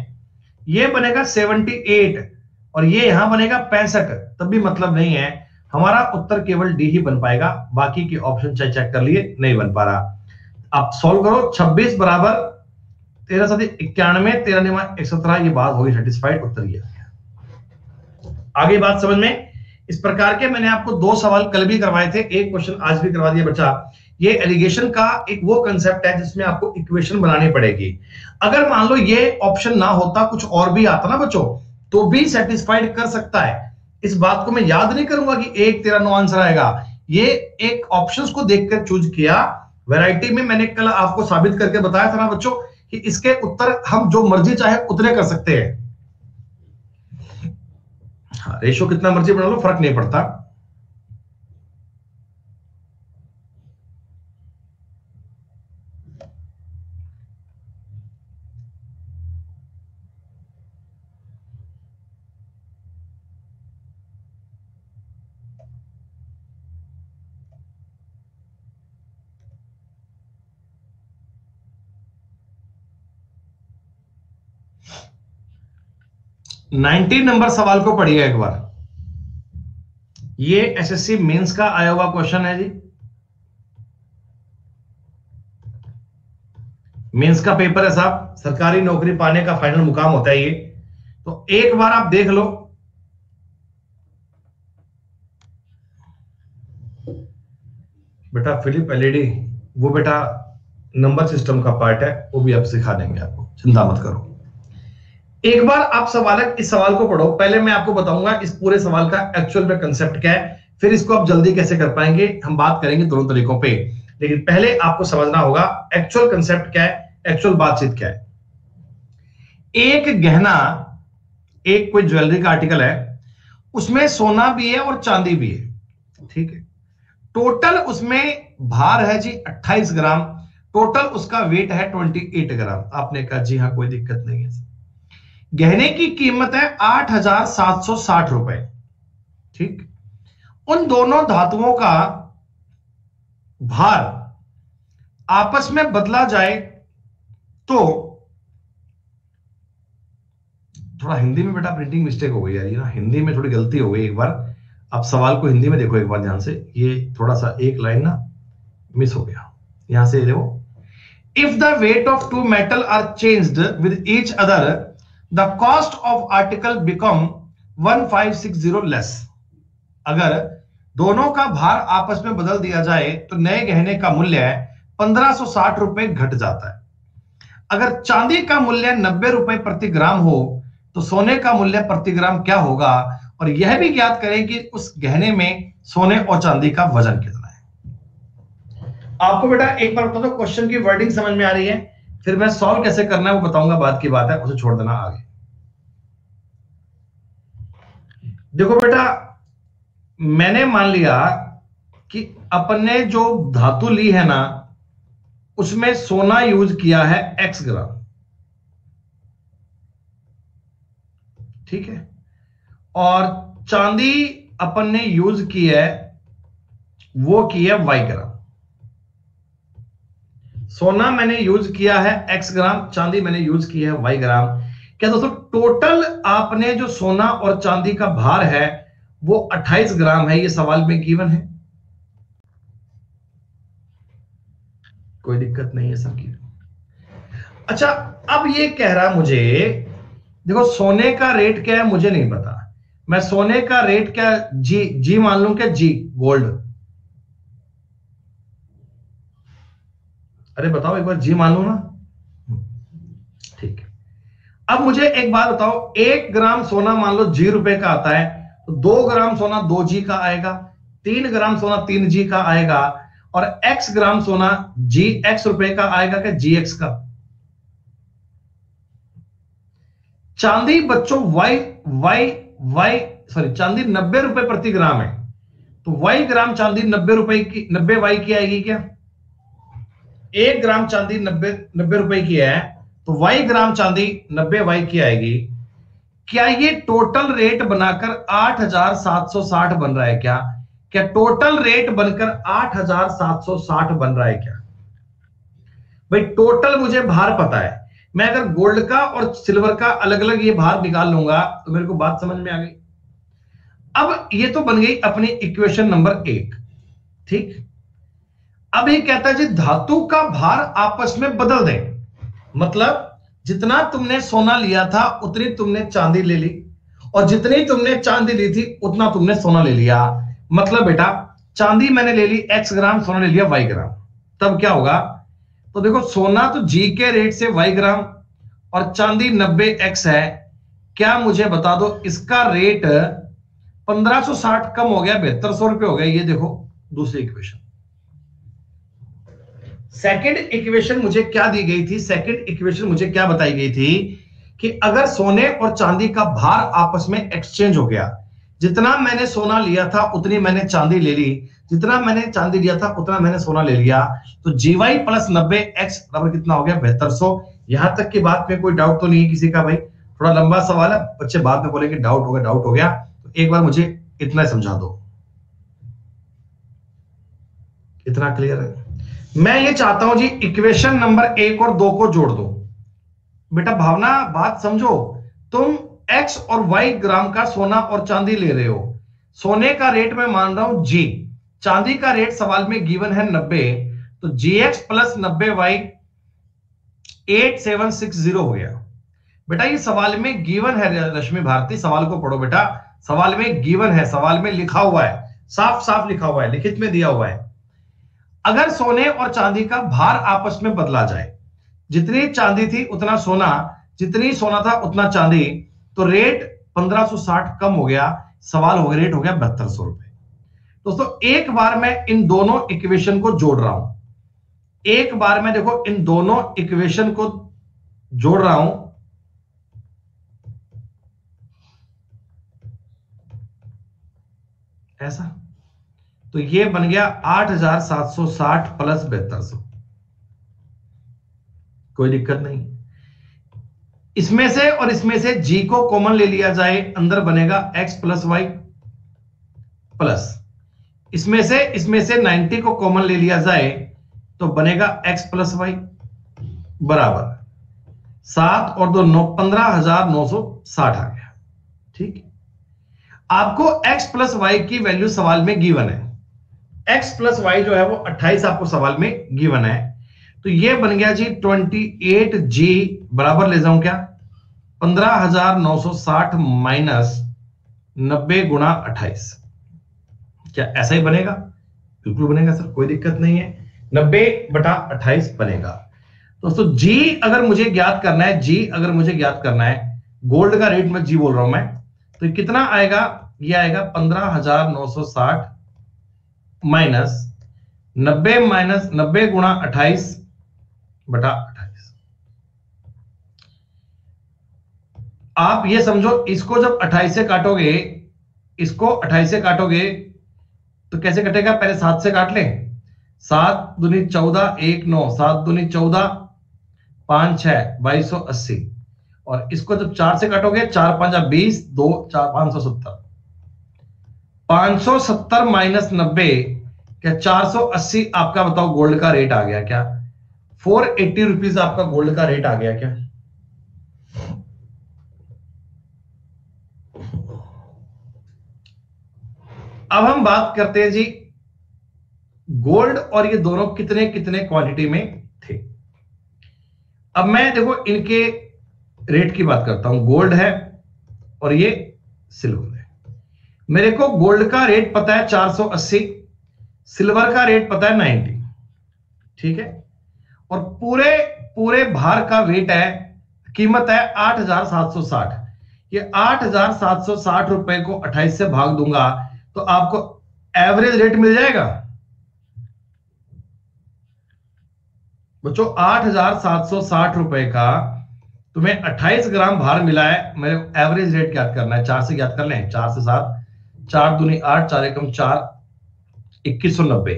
ये बनेगा 78 और ये यहां बनेगा 65, तब भी मतलब नहीं है। हमारा उत्तर केवल डी ही बन पाएगा, बाकी के ऑप्शन चेक कर लिए नहीं बन पा रहा। आप सॉल्व करो 26 बराबर 13 × 91, 13 × 117, ये बात होगी सेटिस्फाइड, उत्तर ये आगे। बात समझ में? इस प्रकार के मैंने आपको 2 सवाल कल भी करवाए थे, एक क्वेश्चन आज भी करवा दिया बच्चा। ये एलिगेशन का एक वो कंसेप्ट है जिसमें आपको इक्वेशन बनानी पड़ेगी। अगर मान लो ये ऑप्शन ना होता, कुछ और भी आता ना बच्चों, तो भी सेटिस्फाइड कर सकता है। इस बात को मैं याद नहीं करूंगा कि 1 13 9 आंसर आएगा। ये एक ऑप्शंस को देखकर चूज किया। वैरायटी में मैंने कल आपको साबित करके बताया था ना बच्चों कि इसके उत्तर हम जो मर्जी चाहे उतने कर सकते हैं। रेशो कितना मर्जी बना लो, फर्क नहीं पड़ता।90 नंबर सवाल को पढ़िएगा एक बार। ये एसएससी मेंस का आया हुआ क्वेश्चन है जी, मेंस का पेपर है साहब, सरकारी नौकरी पाने का फाइनल मुकाम होता है ये। तो एक बार आप देख लो, बेटा फिलिप एलईडी वो बेटा नंबर सिस्टम का पार्ट है, वो भी आप सिखा देंगे आपको, चिंता मत करो। एक बार आप सवालक इस सवाल को पढ़ो, पहले मैं आपको बताऊंगा इस पूरे सवाल का एक्चुअल में कंसेप्ट क्या है, फिर इसको आप जल्दी कैसे कर पाएंगे हम बात करेंगे दोनों तरीकों पे। लेकिन पहले आपको समझना होगा एक्चुअल कंसेप्ट क्या है, एक्चुअल बातचीत क्या है। एक गहना, एक कोई ज्वेलरी का आर्टिकल है, उसमें सोना भी है और चांदी भी है, ठीक है। टोटल उसमें भार है जी 28 ग्राम, टोटल उसका वेट है 28 ग्राम। आपने कहा जी हाँ कोई दिक्कत नहीं है। गहने की कीमत है 8,760 रुपए, ठीक। उन दोनों धातुओं का भार आपस में बदला जाए तो, थोड़ा हिंदी में बेटा प्रिंटिंग मिस्टेक हो गई यार, ये ना हिंदी में थोड़ी गलती हो गई। एक बार आप सवाल को हिंदी में देखो एक बार ध्यान से, ये थोड़ा सा एक लाइन ना मिस हो गया, यहां से देखो। If the weight of two metal are changed with each other The cost of article become 1560 less. अगर दोनों का भार आपस में बदल दिया जाए तो नए गहने का मूल्य 1560 रुपए घट जाता है। अगर चांदी का मूल्य 90 रुपए प्रति ग्राम हो तो सोने का मूल्य प्रति ग्राम क्या होगा, और यह भी ज्ञात करें कि उस गहने में सोने और चांदी का वजन कितना है। आपको बेटा एक बार बता दो क्वेश्चन की वर्डिंग समझ में आ रही है, फिर मैं सॉल्व कैसे करना है वो बताऊंगा, बात की बात है, उसे छोड़ देना आगे। देखो बेटा, मैंने मान लिया कि अपने जो धातु ली है ना उसमें सोना यूज किया है x ग्राम, ठीक है, और चांदी अपन ने यूज की है वो किया y ग्राम। सोना मैंने यूज किया है x ग्राम, चांदी मैंने यूज की है y ग्राम। क्या दोस्तों टोटल आपने जो सोना और चांदी का भार है वो 28 ग्राम है, ये सवाल में गिवन है, कोई दिक्कत नहीं है सबकी। अच्छा, अब ये कह रहा मुझे, देखो सोने का रेट क्या है मुझे नहीं पता, मैं सोने का रेट क्या जी मान लूं, क्या जी गोल्ड, अरे बताओ एक बार जी मान लूं ना, ठीक है। अब मुझे एक बात बताओ, 1 ग्राम सोना मान लो ₹0 का आता है, तो 2 ग्राम सोना $2 का आएगा, 3 ग्राम सोना $3 का आएगा, और x ग्राम सोना ₹X का आएगा क्या GX का। चांदी बच्चों चांदी ₹90 प्रति ग्राम है, तो y ग्राम चांदी ₹90 की आएगी क्या। 1 ग्राम चांदी ₹90 की है, तो y ग्राम चांदी ₹90 की आएगी। क्या ये टोटल रेट बनाकर 8,760 बन रहा है क्या टोटल रेट बनकर 8,760 बन रहा है क्या। भाई टोटल मुझे भार पता है, मैं अगर गोल्ड का और सिल्वर का अलग अलग ये भार निकाल लूंगा तो मेरे को बात समझ में आ गई। अब ये तो बन गई अपनी इक्वेशन नंबर 1, ठीक। अब ये कहता है जी धातु का भार आपस में बदल दें, मतलब जितना तुमने सोना लिया था उतनी तुमने चांदी ले ली, और जितनी तुमने चांदी ली थी उतना तुमने सोना ले लिया। मतलब बेटा चांदी मैंने ले ली x ग्राम, सोना ले लिया y ग्राम, तब क्या होगा। तो देखो सोना तो g के रेट से y ग्राम और चांदी 90x है, क्या मुझे बता दो इसका रेट 1560 कम हो गया, ₹7200 हो गया। ये देखो दूसरी इक्वेशन। सेकेंड इक्वेशन मुझे क्या दी गई थी, सेकेंड इक्वेशन मुझे क्या बताई गई थी कि अगर सोने और चांदी का भार आपस में एक्सचेंज हो गया, जितना मैंने सोना लिया था उतनी मैंने चांदी ले ली, जितना मैंने चांदी लिया था उतना मैंने सोना ले लिया, तो GY प्लस 90X बराबर कितना हो गया ₹7200। यहां तक की बात में कोई डाउट तो नहीं है किसी का। भाई थोड़ा लंबा सवाल है, बच्चे बाद में बोलेंगे डाउट हो गया, तो एक बार मुझे इतना समझा दो, इतना क्लियर है। मैं ये चाहता हूं जी इक्वेशन नंबर 1 और 2 को जोड़ दो। बेटा भावना बात समझो, तुम x और y ग्राम का सोना और चांदी ले रहे हो, सोने का रेट मैं मान रहा हूं जी, चांदी का रेट सवाल में गिवन है 90, तो gx प्लस 90y 8760 हो गया। बेटा ये सवाल में गिवन है, रश्मि भारती सवाल को पढ़ो बेटा, सवाल में गिवन है, सवाल में लिखा हुआ है, साफ साफ लिखा हुआ है, लिखित में दिया हुआ है। अगर सोने और चांदी का भार आपस में बदला जाए, जितनी चांदी थी उतना सोना, जितनी सोना था उतना चांदी, तो रेट 1560 कम हो गया, सवाल हो गया रेट हो गया ₹7200। दोस्तों एक बार मैं इन दोनों इक्वेशन को जोड़ रहा हूं, एक बार मैं देखो इन दोनों इक्वेशन को जोड़ रहा हूं, ऐसा तो ये बन गया 8,760 प्लस ₹7200, कोई दिक्कत नहीं। इसमें से और इसमें से जी को कॉमन ले लिया जाए, अंदर बनेगा x प्लस वाई प्लस, इसमें से 90 को कॉमन ले लिया जाए तो बनेगा x प्लस वाई बराबर 7 और 2 9, 15,960 आ गया, ठीक। आपको x प्लस वाई की वैल्यू सवाल में गिवन है, x प्लस वाई जो है वो 28 आपको सवाल में गिवन है, तो ये बन गया जी 28g बराबर ले जाऊं क्या 15,960 माइनस 90 गुणा 28, क्या ऐसा ही बनेगा, बिल्कुल बनेगा सर, कोई दिक्कत नहीं है, 90/28 बनेगा। दोस्तों g अगर मुझे ज्ञात करना है, गोल्ड का रेट में जी बोल रहा हूं मैं, तो कितना आएगा, ये आएगा 15,960 माइनस 90 गुणा 28/28। आप ये समझो इसको जब 28 से काटोगे इसको 28 से काटोगे तो कैसे कटेगा, पहले 7 से काट ले, 7 दूनी 14, 1 9, 7 दूनी 14, 5 6 2280, और इसको जब 4 से काटोगे 4 5 20, 2 4 570, 570 माइनस 90 क्या 480 आपका, बताओ गोल्ड का रेट आ गया क्या, 480 रुपीज आपका गोल्ड का रेट आ गया क्या। अब हम बात करते हैं जी गोल्ड, और ये दोनों कितने कितने क्वांटिटी में थे। अब मैं देखो इनके रेट की बात करता हूं, गोल्ड है और ये सिल्वर है। मेरे को गोल्ड का रेट पता है 480, सिल्वर का रेट पता है 90, ठीक है, और पूरे पूरे भार का वेट है, कीमत है 8,760। ये 8,760 रुपए को 28 से भाग दूंगा तो आपको एवरेज रेट मिल जाएगा बच्चों। 8,760 रुपए का तुम्हें 28 ग्राम भार मिला है, मेरे एवरेज रेट ज्ञात करना है, 4 से ज्ञात कर लें, 4 से 7, 4 दूनी 8, 4 एकम 4, 2190,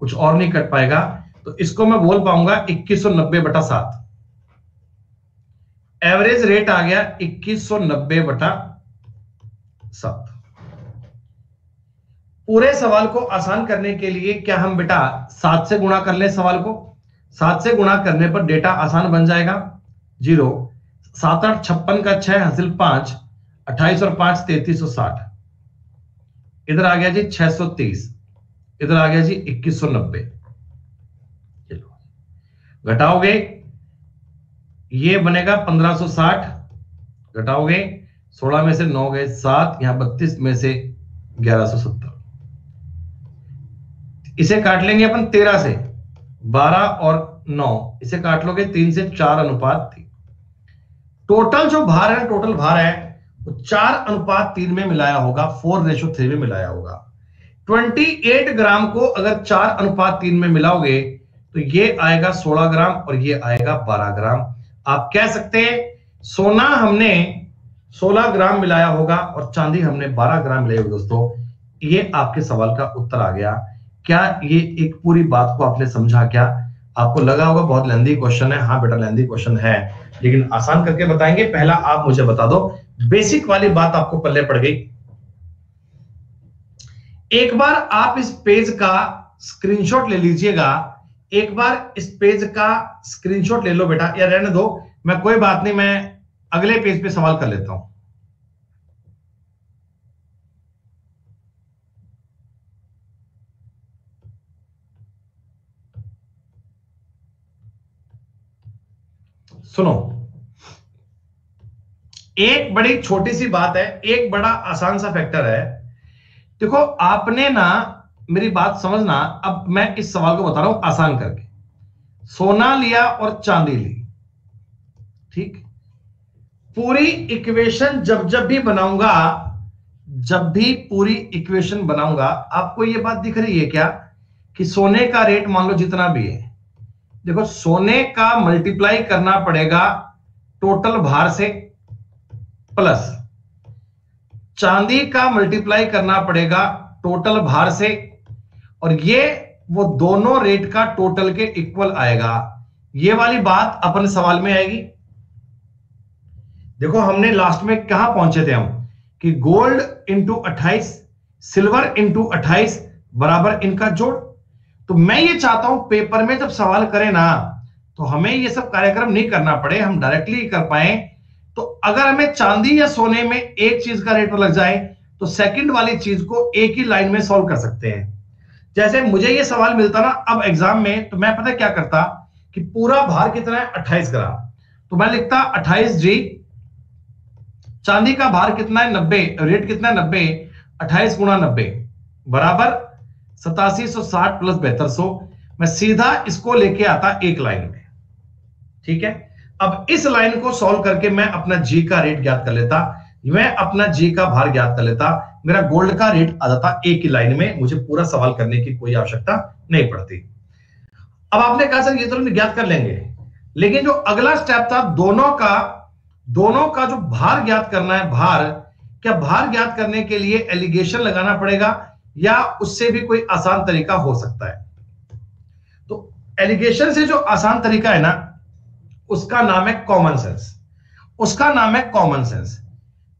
कुछ और नहीं कट पाएगा, तो इसको मैं बोल पाऊंगा 2190/7। एवरेज रेट आ गया 2190/7। पूरे सवाल को आसान करने के लिए क्या हम बेटा 7 से गुणा कर ले, सवाल को 7 से गुणा करने पर डेटा आसान बन जाएगा। 0 7 8 56 का 6 हासिल 5, 28 और 5 3360, इधर आ गया जी 630, इधर आ गया जी 2190। चलो घटाओगे ये बनेगा 1560, घटाओगे 16 में से 9 गए 7, यहां 32 में से 1170, इसे काट लेंगे अपन 13 से, 12 और 9 इसे काट लोगे 3 से 4 अनुपात 3। टोटल जो भार है, टोटल भार है वो 4 अनुपात 3 में मिलाया होगा, 4:3 में मिलाया होगा। 28 ग्राम को अगर 4 अनुपात 3 में मिलाओगे तो ये आएगा 16 ग्राम और ये आएगा 12 ग्राम। आप कह सकते हैं सोना हमने 16 ग्राम मिलाया होगा और चांदी हमने 12 ग्राम मिलाई होगी। दोस्तों ये आपके सवाल का उत्तर आ गया। क्या ये एक पूरी बात को आपने समझा? क्या आपको लगा होगा बहुत लेंथी क्वेश्चन है? हाँ बेटा लेंथी क्वेश्चन है, लेकिन आसान करके बताएंगे। पहला आप मुझे बता दो, बेसिक वाली बात आपको पल्ले पड़ गई। एक बार आप इस पेज का स्क्रीनशॉट ले लीजिएगा, एक बार इस पेज का स्क्रीनशॉट ले लो बेटा, या रहने दो, मैं कोई बात नहीं, मैं अगले पेज पे सवाल कर लेता हूं। सुनो, एक बड़ी छोटी सी बात है, एक बड़ा आसान सा फैक्टर है। देखो आपने ना मेरी बात समझना, अब मैं इस सवाल को बता रहा हूं आसान करके। सोना लिया और चांदी ली, ठीक। पूरी इक्वेशन जब भी बनाऊंगा, जब भी पूरी इक्वेशन बनाऊंगा, आपको यह बात दिख रही है क्या कि सोने का रेट मान लो जितना भी है, देखो सोने का मल्टीप्लाई करना पड़ेगा टोटल भार से, प्लस चांदी का मल्टीप्लाई करना पड़ेगा टोटल भार से, और ये वो दोनों रेट का टोटल के इक्वल आएगा। ये वाली बात अपन सवाल में आएगी। देखो हमने लास्ट में कहां पहुंचे थे हम, कि गोल्ड इंटू 28, सिल्वर इंटू 28 बराबर इनका जोड़। तो मैं ये चाहता हूं पेपर में जब सवाल करें ना, तो हमें ये सब कार्यक्रम नहीं करना पड़े, हम डायरेक्टली कर पाए। तो अगर हमें चांदी या सोने में एक चीज का रेट लग जाए तो सेकंड वाली चीज को एक ही लाइन में सॉल्व कर सकते हैं। जैसे मुझे ये सवाल मिलता ना अब एग्जाम में, तो मैं पता क्या करता कि पूरा भार कितना है 28 ग्राम, तो मैं लिखता 28g। चांदी का भार कितना है 90, रेट कितना है 90, 28 गुणा 90 बराबर 8760 प्लस 7200। मैं सीधा इसको लेके आता एक लाइन में, ठीक है। अब इस लाइन को सॉल्व करके मैं अपना जी का रेट ज्ञात कर लेता, मैं अपना जी का भार ज्ञात कर लेता, मेरा गोल्ड का रेट आ जाता एक ही लाइन में, मुझे पूरा सवाल करने की कोई आवश्यकता नहीं पड़ती। अब आपने कहा सर ये तो ज्ञात कर लेंगे, लेकिन जो अगला स्टेप था दोनों का जो भार ज्ञात करना है, भार क्या भार ज्ञात करने के लिए एलिगेशन लगाना पड़ेगा या उससे भी कोई आसान तरीका हो सकता है? तो एलिगेशन से जो आसान तरीका है ना, उसका नाम है कॉमन सेंस। उसका नाम है कॉमन सेंस।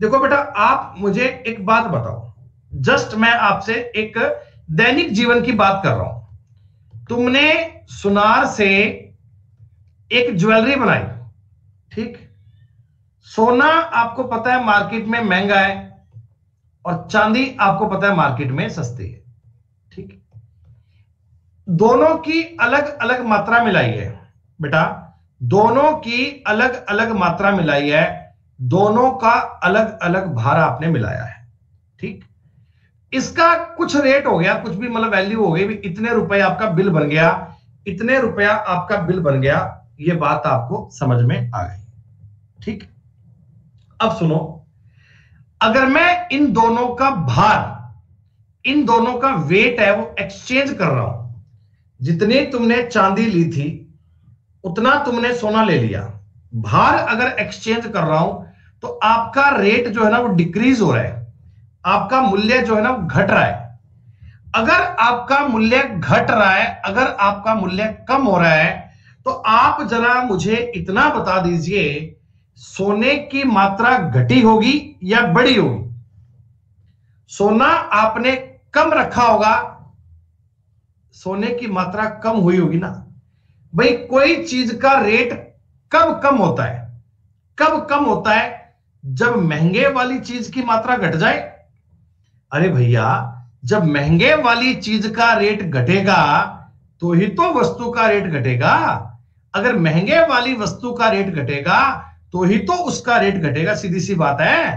देखो बेटा, आप मुझे एक बात बताओ, जस्ट मैं आपसे एक दैनिक जीवन की बात कर रहा हूं। तुमने सुनार से एक ज्वेलरी बनाई, ठीक? सोना आपको पता है मार्केट में महंगा है और चांदी आपको पता है मार्केट में सस्ती है, ठीक? दोनों की अलग अलग मात्रा मिलाई है बेटा, दोनों की अलग अलग मात्रा मिलाई है, दोनों का अलग अलग भार आपने मिलाया है, ठीक? इसका कुछ रेट हो गया, कुछ भी मतलब वैल्यू हो गई, इतने रुपए आपका बिल बन गया, इतने रुपया आपका बिल बन गया। ये बात आपको समझ में आ गई, ठीक? अब सुनो, अगर मैं इन दोनों का भार, इन दोनों का वेट है वो एक्सचेंज कर रहा हूं। जितनी तुमने चांदी ली थी उतना तुमने सोना ले लिया, भार अगर एक्सचेंज कर रहा हूं तो आपका रेट जो है ना वो डिक्रीज हो रहा है, आपका मूल्य जो है ना वो घट रहा है। अगर आपका मूल्य घट रहा है, अगर आपका मूल्य कम हो रहा है, तो आप जरा मुझे इतना बता दीजिए, सोने की मात्रा घटी होगी या बढ़ी होगी? सोना आपने कम रखा होगा, सोने की मात्रा कम हुई होगी ना भाई। कोई चीज का रेट कब कम होता है? कब कम होता है? जब महंगे वाली चीज की मात्रा घट जाए। अरे भैया, जब महंगे वाली चीज का रेट घटेगा तो ही तो वस्तु का रेट घटेगा। अगर महंगे वाली वस्तु का रेट घटेगा तो ही तो उसका रेट घटेगा, सीधी सी बात है।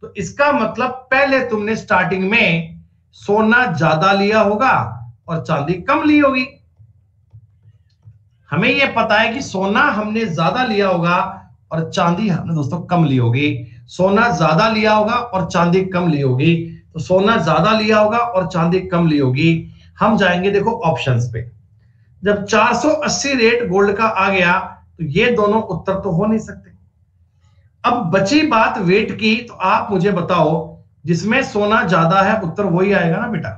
तो इसका मतलब पहले तुमने स्टार्टिंग में सोना ज्यादा लिया होगा और चांदी कम ली होगी। हमें यह पता है कि सोना हमने ज्यादा लिया होगा और चांदी हमने दोस्तों कम ली होगी। सोना ज्यादा लिया होगा और चांदी कम ली होगी। तो सोना ज्यादा लिया होगा और चांदी कम ली होगी। हम जाएंगे देखो ऑप्शंस पे। जब 480 रेट गोल्ड का आ गया तो ये दोनों उत्तर तो हो नहीं सकते। अब बची बात वेट की, तो आप मुझे बताओ जिसमें सोना ज्यादा है उत्तर वही आएगा ना बेटा।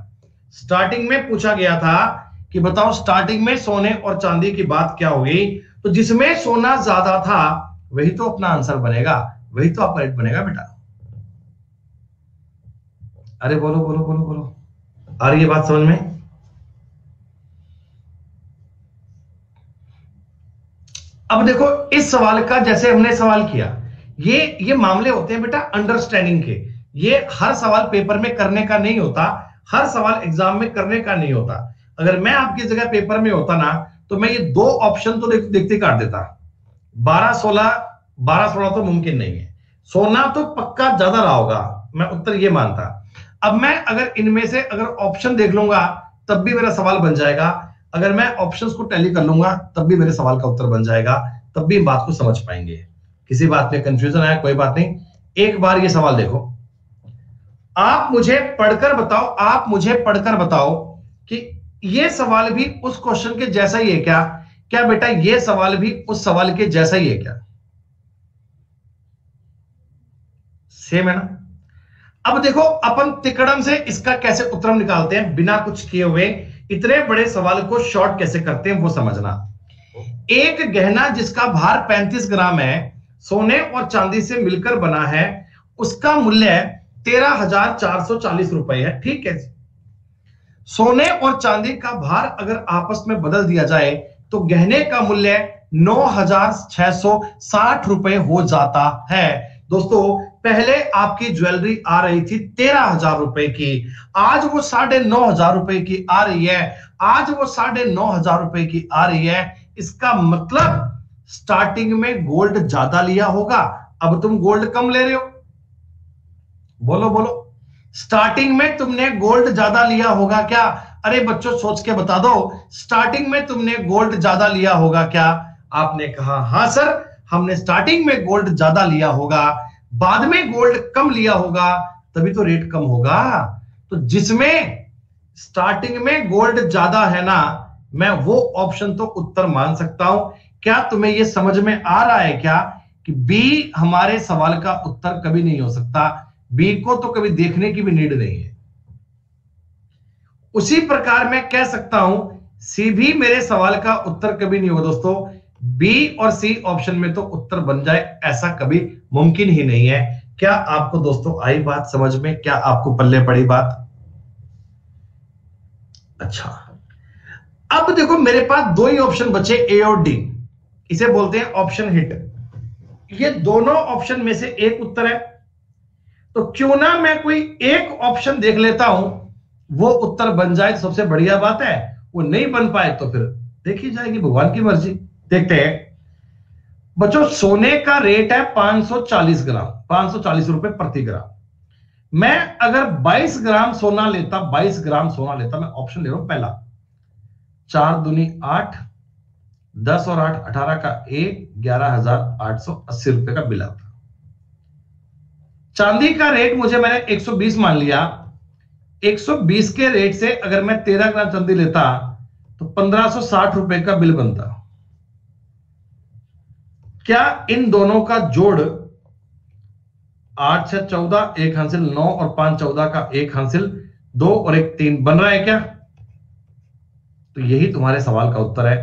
स्टार्टिंग में पूछा गया था कि बताओ स्टार्टिंग में सोने और चांदी की बात क्या होगी, तो जिसमें सोना ज्यादा था वही तो अपना आंसर बनेगा, वही तो आपका रेट बनेगा बेटा। अरे बोलो बोलो बोलो बोलो, आ रही है बात समझ में? अब देखो इस सवाल का, जैसे हमने सवाल किया, ये मामले होते हैं बेटा अंडरस्टैंडिंग के। ये हर सवाल पेपर में करने का नहीं होता, हर सवाल एग्जाम में करने का नहीं होता। अगर मैं आपकी जगह पेपर में होता ना तो मैं ये दो ऑप्शन तो देखते काट देता। 12-16 तो मुमकिन नहीं है। सोना तो पक्का ज्यादा रहा होगा, मैं उत्तर ये मानता। अब मैं अगर इनमें से अगर ऑप्शन देख लूंगा तब भी मेरा सवाल बन जाएगा, अगर मैं ऑप्शंस को टैली कर लूंगा तब भी मेरे सवाल का उत्तर बन जाएगा, तब भी बात को समझ पाएंगे। किसी बात में कंफ्यूजन आया कोई बात नहीं। एक बार ये सवाल देखो, आप मुझे पढ़कर बताओ, आप मुझे पढ़कर बताओ कि यह सवाल भी उस क्वेश्चन के जैसा ही है क्या? क्या बेटा यह सवाल भी उस सवाल के जैसा ही है क्या? सेम है ना? अब देखो अपन तिकड़म से इसका कैसे उत्तर निकालते हैं, बिना कुछ किए हुए इतने बड़े सवाल को शॉर्ट कैसे करते हैं वो समझना। एक गहना जिसका भार 35 ग्राम है, सोने और चांदी से मिलकर बना है, उसका मूल्य 13,440 रुपए है, ठीक है? सोने और चांदी का भार अगर आपस में बदल दिया जाए तो गहने का मूल्य 9,660 रुपए हो जाता है। दोस्तों पहले आपकी ज्वेलरी आ रही थी 13,000 रुपए की, आज वो 9,500 रुपए की आ रही है, आज वो 9,500 रुपए की आ रही है। इसका मतलब स्टार्टिंग में गोल्ड ज्यादा लिया होगा, अब तुम गोल्ड कम ले रहे हो। बोलो बोलो, स्टार्टिंग में तुमने गोल्ड ज्यादा लिया होगा क्या? अरे बच्चों सोच के बता दो, स्टार्टिंग में तुमने गोल्ड ज्यादा लिया होगा क्या? आपने कहा हाँ सर, हमने स्टार्टिंग में गोल्ड ज्यादा लिया होगा, बाद में गोल्ड कम लिया होगा, तभी तो रेट कम होगा। तो जिसमें स्टार्टिंग में गोल्ड ज्यादा है ना, मैं वो ऑप्शन तो उत्तर मान सकता हूं। क्या तुम्हें यह समझ में आ रहा है क्या कि बी हमारे सवाल का उत्तर कभी नहीं हो सकता? बी को तो कभी देखने की भी नीड नहीं है। उसी प्रकार मैं कह सकता हूं सी भी मेरे सवाल का उत्तर कभी नहीं होगा। दोस्तों बी और सी ऑप्शन में तो उत्तर बन जाए ऐसा कभी मुमकिन ही नहीं है। क्या आपको दोस्तों आई बात समझ में? क्या आपको पल्ले पड़ी बात? अच्छा अब देखो मेरे पास दो ही ऑप्शन बचे, ए और डी। इसे बोलते हैं ऑप्शन हिट। ये दोनों ऑप्शन में से एक उत्तर है, तो क्यों ना मैं कोई एक ऑप्शन देख लेता हूं, वो उत्तर बन जाए तो सबसे बढ़िया बात है, वो नहीं बन पाए तो फिर देखी जाएगी, भगवान की मर्जी। देखते हैं बच्चों, सोने का रेट है 540 ग्राम, 540 रुपए प्रति ग्राम। मैं अगर 22 ग्राम सोना लेता, 22 ग्राम सोना लेता, मैं ऑप्शन ले रहा हूं पहला, 4 दूनी 8, 10 और 8 18 का ए, 11,880 रुपए का बिल आता। चांदी का रेट मुझे मैंने 120 मान लिया, 120 के रेट से अगर मैं 13 ग्राम चांदी लेता तो 1,560 रुपए का बिल बनता। क्या इन दोनों का जोड़ 8 से 14, 1 हासिल 9 और 5 14 का 1 हासिल 2 और 1 3 बन रहा है क्या? तो यही तुम्हारे सवाल का उत्तर है,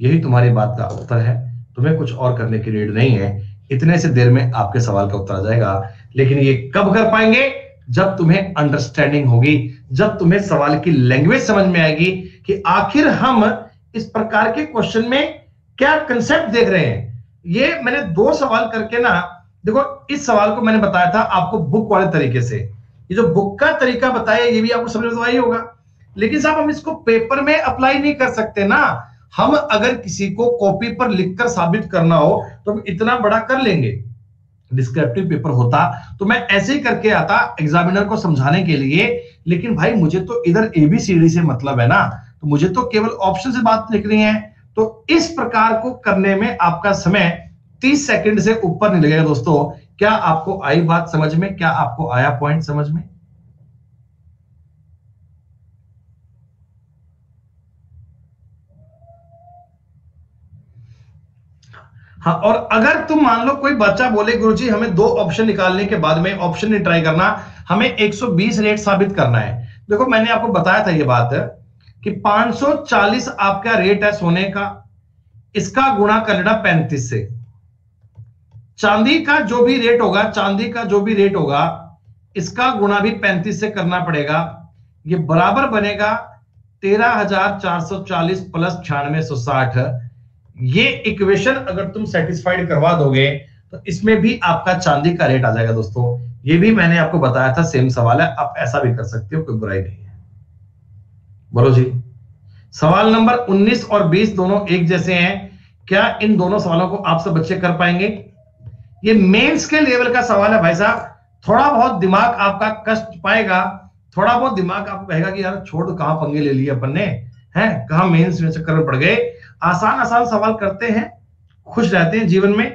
यही तुम्हारी बात का उत्तर है, तुम्हें कुछ और करने की नीड नहीं है। इतने से देर में आपके सवाल का उत्तर आ जाएगा, लेकिन ये कब कर पाएंगे? जब तुम्हें अंडरस्टैंडिंग होगी, जब तुम्हें सवाल की लैंग्वेज समझ में आएगी कि आखिर हम इस प्रकार के क्वेश्चन में क्या कंसेप्ट देख रहे हैं। ये मैंने दो सवाल करके ना, देखो इस सवाल को मैंने बताया था आपको बुक वाले तरीके से, ये जो बुक का तरीका बताया ये भी आपको समझ में आई होगा, लेकिन साहब हम इसको पेपर में अप्लाई नहीं कर सकते ना। हम अगर किसी को कॉपी पर लिखकर साबित करना हो तो हम इतना बड़ा कर लेंगे। डिस्क्रिप्टिव पेपर होता तो मैं ऐसे ही करके आता एग्जामिनर को समझाने के लिए, लेकिन भाई मुझे तो इधर एबीसीडी से मतलब है ना, तो मुझे तो केवल ऑप्शन से बात लिखनी है। तो इस प्रकार को करने में आपका समय 30 सेकंड से ऊपर नहीं लगेगा। दोस्तों क्या आपको आई बात समझ में? क्या आपको आया पॉइंट समझ में? हाँ। और अगर तुम मान लो कोई बच्चा बोले गुरुजी हमें दो ऑप्शन निकालने के बाद में ऑप्शन नहीं ट्राई करना, हमें 120 रेट साबित करना है। देखो मैंने आपको बताया था ये बात कि 540 आपका रेट है सोने का, इसका गुणा कर लेना 35 से। चांदी का जो भी रेट होगा, चांदी का जो भी रेट होगा, इसका गुणा भी 35 से करना पड़ेगा। ये बराबर बनेगा 13,440 प्लस 9,660। ये इक्वेशन अगर तुम सेटिस्फाइड करवा दोगे तो इसमें भी आपका चांदी का रेट आ जाएगा। दोस्तों ये भी मैंने आपको बताया था, सेम सवाल है, आप ऐसा भी कर सकते हो, कोई बुराई नहीं है। बोलो जी। सवाल नंबर 19 और 20 दोनों एक जैसे हैं। क्या इन दोनों सवालों को आप सब बच्चे कर पाएंगे? ये मेंस के लेवल का सवाल है भाई साहब, थोड़ा बहुत दिमाग आपका कष्ट पाएगा, थोड़ा बहुत दिमाग आपको कहेगा कि यार छोड़ कहां पंगे ले लिए अपन ने, है कहां मेंस में चक्कर में पड़ गए। आसान आसान सवाल करते हैं, खुश रहते हैं जीवन में,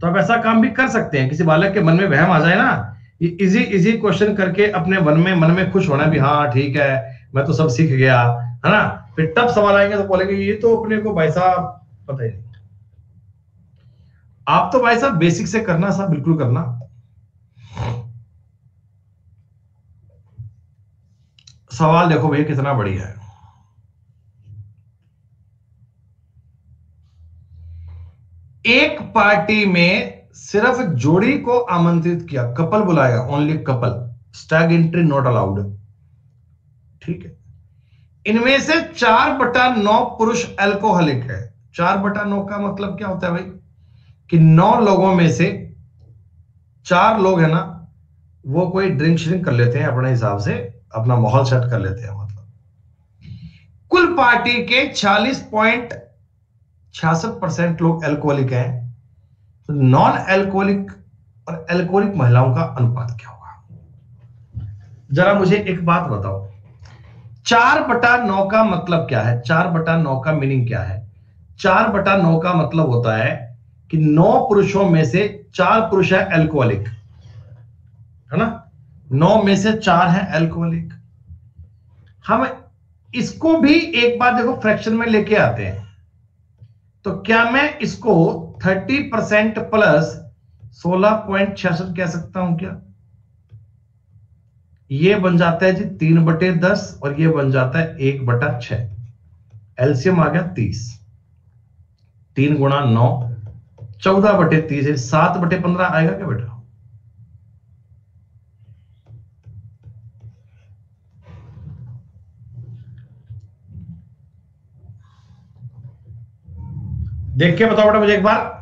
तो आप ऐसा काम भी कर सकते हैं। किसी बालक के मन में वहम आ जाए ना, ये इजी इजी क्वेश्चन करके अपने मन में खुश होना भी, हाँ ठीक है मैं तो सब सीख गया, है ना। फिर टफ सवाल आएंगे तो बोलेंगे ये तो अपने को भाई साहब पता ही नहीं। आप तो भाई साहब बेसिक से करना, सब बिल्कुल करना। सवाल देखो भैया कितना बढ़िया है। एक पार्टी में सिर्फ जोड़ी को आमंत्रित किया, कपल बुलाया, only couple, stag entry not allowed, ठीक है। इनमें से 4/9 पुरुष अल्कोहलिक है। 4/9 का मतलब क्या होता है भाई? कि 9 लोगों में से 4 लोग है ना, वो कोई ड्रिंक श्रिंक कर लेते हैं अपने हिसाब से, अपना माहौल सेट कर लेते हैं। मतलब कुल पार्टी के 40.66% लोग अल्कोहलिक हैं, तो नॉन अल्कोहलिक और अल्कोहलिक महिलाओं का अनुपात क्या होगा? जरा मुझे एक बात बताओ, 4/9 का मतलब क्या है? 4/9 का मीनिंग क्या है? 4/9 का मतलब होता है कि 9 पुरुषों में से 4 पुरुष है अल्कोहलिक, है ना, 9 में से 4 है अल्कोहलिक। हम इसको भी एक बार देखो फ्रैक्शन में लेके आते हैं, तो क्या मैं इसको 30% प्लस 16.66 कह सकता हूं क्या? ये बन जाता है जी 3/10 और ये बन जाता है 1/6। एलसीएम आ गया 30। 3 × 9 14/30 है। 7/15 आएगा क्या बेटा? देख के बताओ बेटा मुझे एक बार।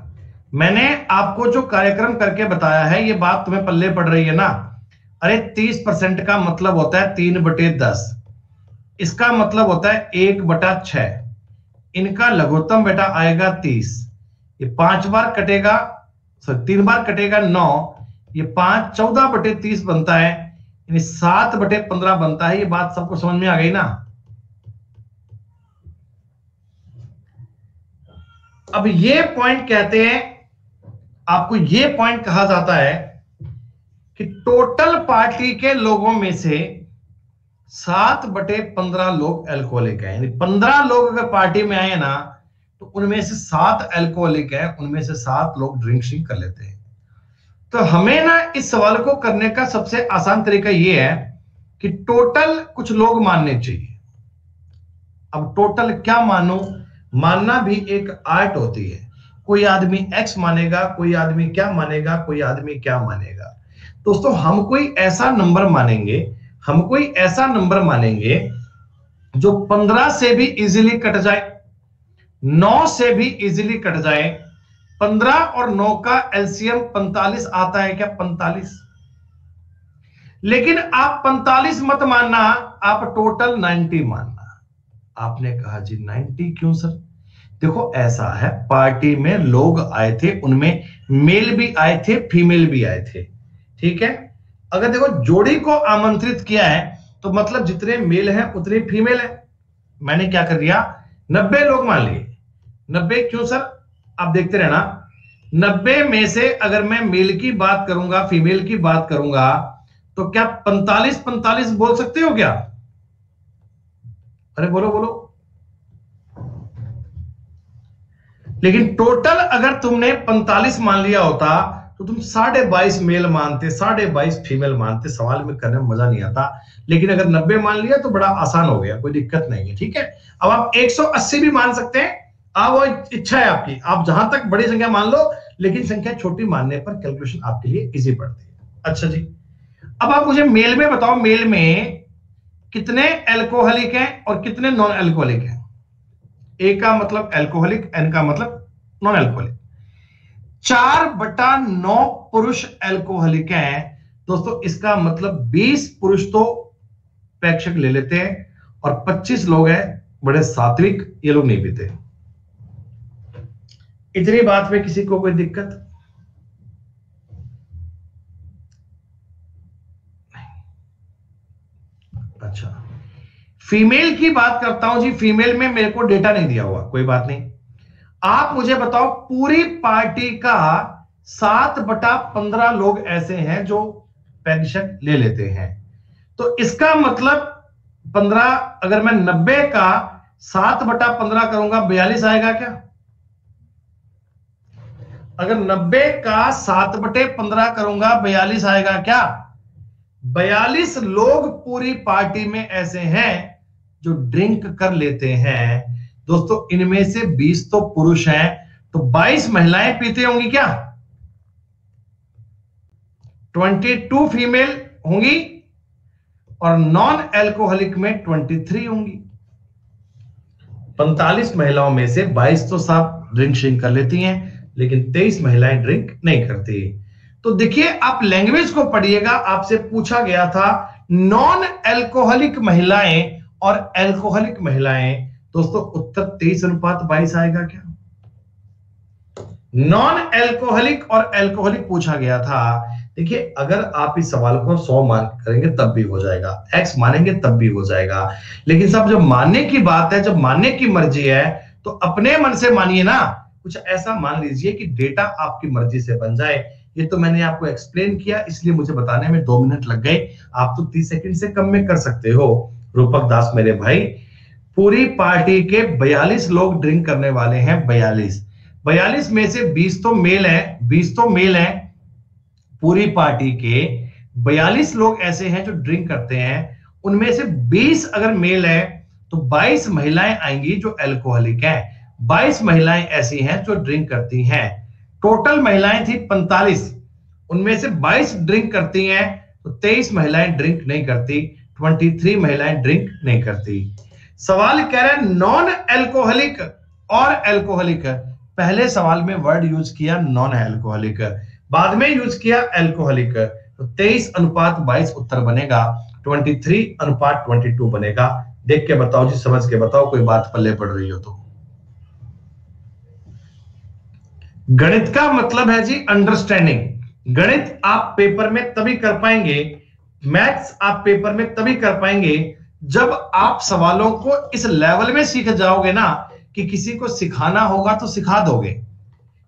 मैंने आपको जो कार्यक्रम करके बताया है ये बात तुम्हें पल्ले पड़ रही है ना। अरे 30% का मतलब होता है 3/10, इसका मतलब होता है 1/6। इनका लघुत्तम बेटा आएगा 30। ये 5 बार कटेगा, सॉरी 3 बार कटेगा 9, ये 5 14/30 बनता है, यानी 7/15 बनता है। ये बात सबको समझ में आ गई ना। अब ये पॉइंट कहते हैं, आपको ये पॉइंट कहा जाता है कि टोटल पार्टी के लोगों में से 7/15 लोग अल्कोहलिक हैं, यानी 15 लोग अगर पार्टी में आए ना तो उनमें से 7 अल्कोहलिक हैं, उनमें से 7 लोग ड्रिंकिंग कर लेते हैं। तो हमें ना इस सवाल को करने का सबसे आसान तरीका यह है कि टोटल कुछ लोग मानने चाहिए। अब टोटल क्या मानूं? मानना भी एक आर्ट होती है। कोई आदमी एक्स मानेगा, कोई आदमी क्या मानेगा, कोई आदमी क्या मानेगा। दोस्तों हम कोई ऐसा नंबर मानेंगे, हम कोई ऐसा नंबर मानेंगे जो 15 से भी इजीली कट जाए, 9 से भी इजीली कट जाए। 15 और 9 का एलसीएम 45 आता है क्या? 45। लेकिन आप 45 मत मानना, आप टोटल 90 मानना। आपने कहा जी 90 क्यों सर? देखो ऐसा है, पार्टी में लोग आए थे, उनमें मेल भी आए थे, फीमेल भी आए थे, ठीक है। अगर देखो जोड़ी को आमंत्रित किया है तो मतलब जितने मेल हैं उतने फीमेल हैं। मैंने क्या कर दिया, 90 लोग मान लिए। 90 क्यों सर? आप देखते रहना, 90 में से अगर मैं मेल की बात करूंगा, फीमेल की बात करूंगा, तो क्या 45-45 बोल सकते हो क्या? अरे बोलो बोलो। लेकिन टोटल अगर तुमने 45 मान लिया होता तो तुम 22.5 मेल मानते, 22.5 फीमेल मानते। सवाल में करने में मजा नहीं आता। लेकिन अगर 90 मान लिया तो बड़ा आसान हो गया, कोई दिक्कत नहीं है, ठीक है। अब आप 180 भी मान सकते हैं, आप वो इच्छा है आपकी, आप जहां तक बड़ी संख्या मान लो, लेकिन संख्या छोटी मानने पर कैलकुलेशन आपके लिए इजी पड़ती है। अच्छा जी, अब आप मुझे मेल में बताओ, मेल में कितने एल्कोहलिक हैं और कितने नॉन एल्कोहलिक हैं? ए का मतलब एल्कोहलिक, एन का मतलब नॉन एल्कोहलिक। 4/9 पुरुष एल्कोहलिक हैं। दोस्तों इसका मतलब 20 पुरुष तो प्रेक्षक ले लेते हैं और 25 लोग हैं बड़े सात्विक, ये लोग नहीं पीते। इतनी बात में किसी को कोई दिक्कत? अच्छा, फीमेल की बात करता हूं जी। फीमेल में मेरे को डेटा नहीं दिया हुआ, कोई बात नहीं। आप मुझे बताओ, पूरी पार्टी का 7/15 लोग ऐसे हैं जो प्रेक्षक ले लेते हैं। तो इसका मतलब 15, अगर मैं 90 का 7/15 करूंगा 42 आएगा क्या? अगर 90 का 7/15 करूंगा 42 आएगा क्या? 42 लोग पूरी पार्टी में ऐसे हैं जो ड्रिंक कर लेते हैं। दोस्तों इनमें से 20 तो पुरुष हैं, तो 22 महिलाएं पीते होंगी क्या? 22 फीमेल होंगी और नॉन एल्कोहलिक में 23 होंगी। 45 महिलाओं में से 22 तो साफ ड्रिंक कर लेती हैं, लेकिन 23 महिलाएं ड्रिंक नहीं करती। तो देखिए, आप लैंग्वेज को पढ़िएगा। आपसे पूछा गया था नॉन एल्कोहलिक महिलाएं और एल्कोहलिक महिलाएं। दोस्तों उत्तर 23:22 आएगा क्या? नॉन एल्कोहलिक और एल्कोहलिक पूछा गया था। देखिए, अगर आप इस सवाल को 100 मार्क करेंगे तब भी हो जाएगा, एक्स मानेंगे तब भी हो जाएगा। लेकिन सब जब मानने की बात है, जब मानने की मर्जी है, तो अपने मन से मानिए ना। कुछ ऐसा मान लीजिए कि डेटा आपकी मर्जी से बन जाए। ये तो मैंने आपको एक्सप्लेन किया, इसलिए मुझे बताने में 2 मिनट लग गए। आप तो 30 सेकंड से कम में कर सकते हो। रूपक दास मेरे भाई, पूरी पार्टी के 42 लोग ड्रिंक करने वाले हैं। 42 में से 20 तो मेल हैं, पूरी पार्टी के 42 लोग ऐसे हैं जो ड्रिंक करते हैं, उनमें से 20 अगर मेल है तो 22 महिलाएं आएंगी जो अल्कोहलिक हैं, 22 महिलाएं ऐसी हैं जो ड्रिंक करती हैं। टोटल महिलाएं थी 45, उनमें से 22 ड्रिंक करती हैं तो 23 महिलाएं ड्रिंक नहीं करती, 23 महिलाएं ड्रिंक नहीं करती। सवाल कह रहे हैं नॉन अल्कोहलिक और अल्कोहलिक। पहले सवाल में वर्ड यूज किया नॉन अल्कोहलिक, बाद में यूज किया अल्कोहलिक, तो 23:22 उत्तर बनेगा, 23:22 बनेगा। देख के बताओ जी, समझ के बताओ, कोई बात पल्ले पड़ रही हो तो। गणित का मतलब है जी अंडरस्टैंडिंग। गणित आप पेपर में तभी कर पाएंगे, मैथ्स आप पेपर में तभी कर पाएंगे जब आप सवालों को इस लेवल में सीख जाओगे ना कि किसी को सिखाना होगा तो सिखा दोगे।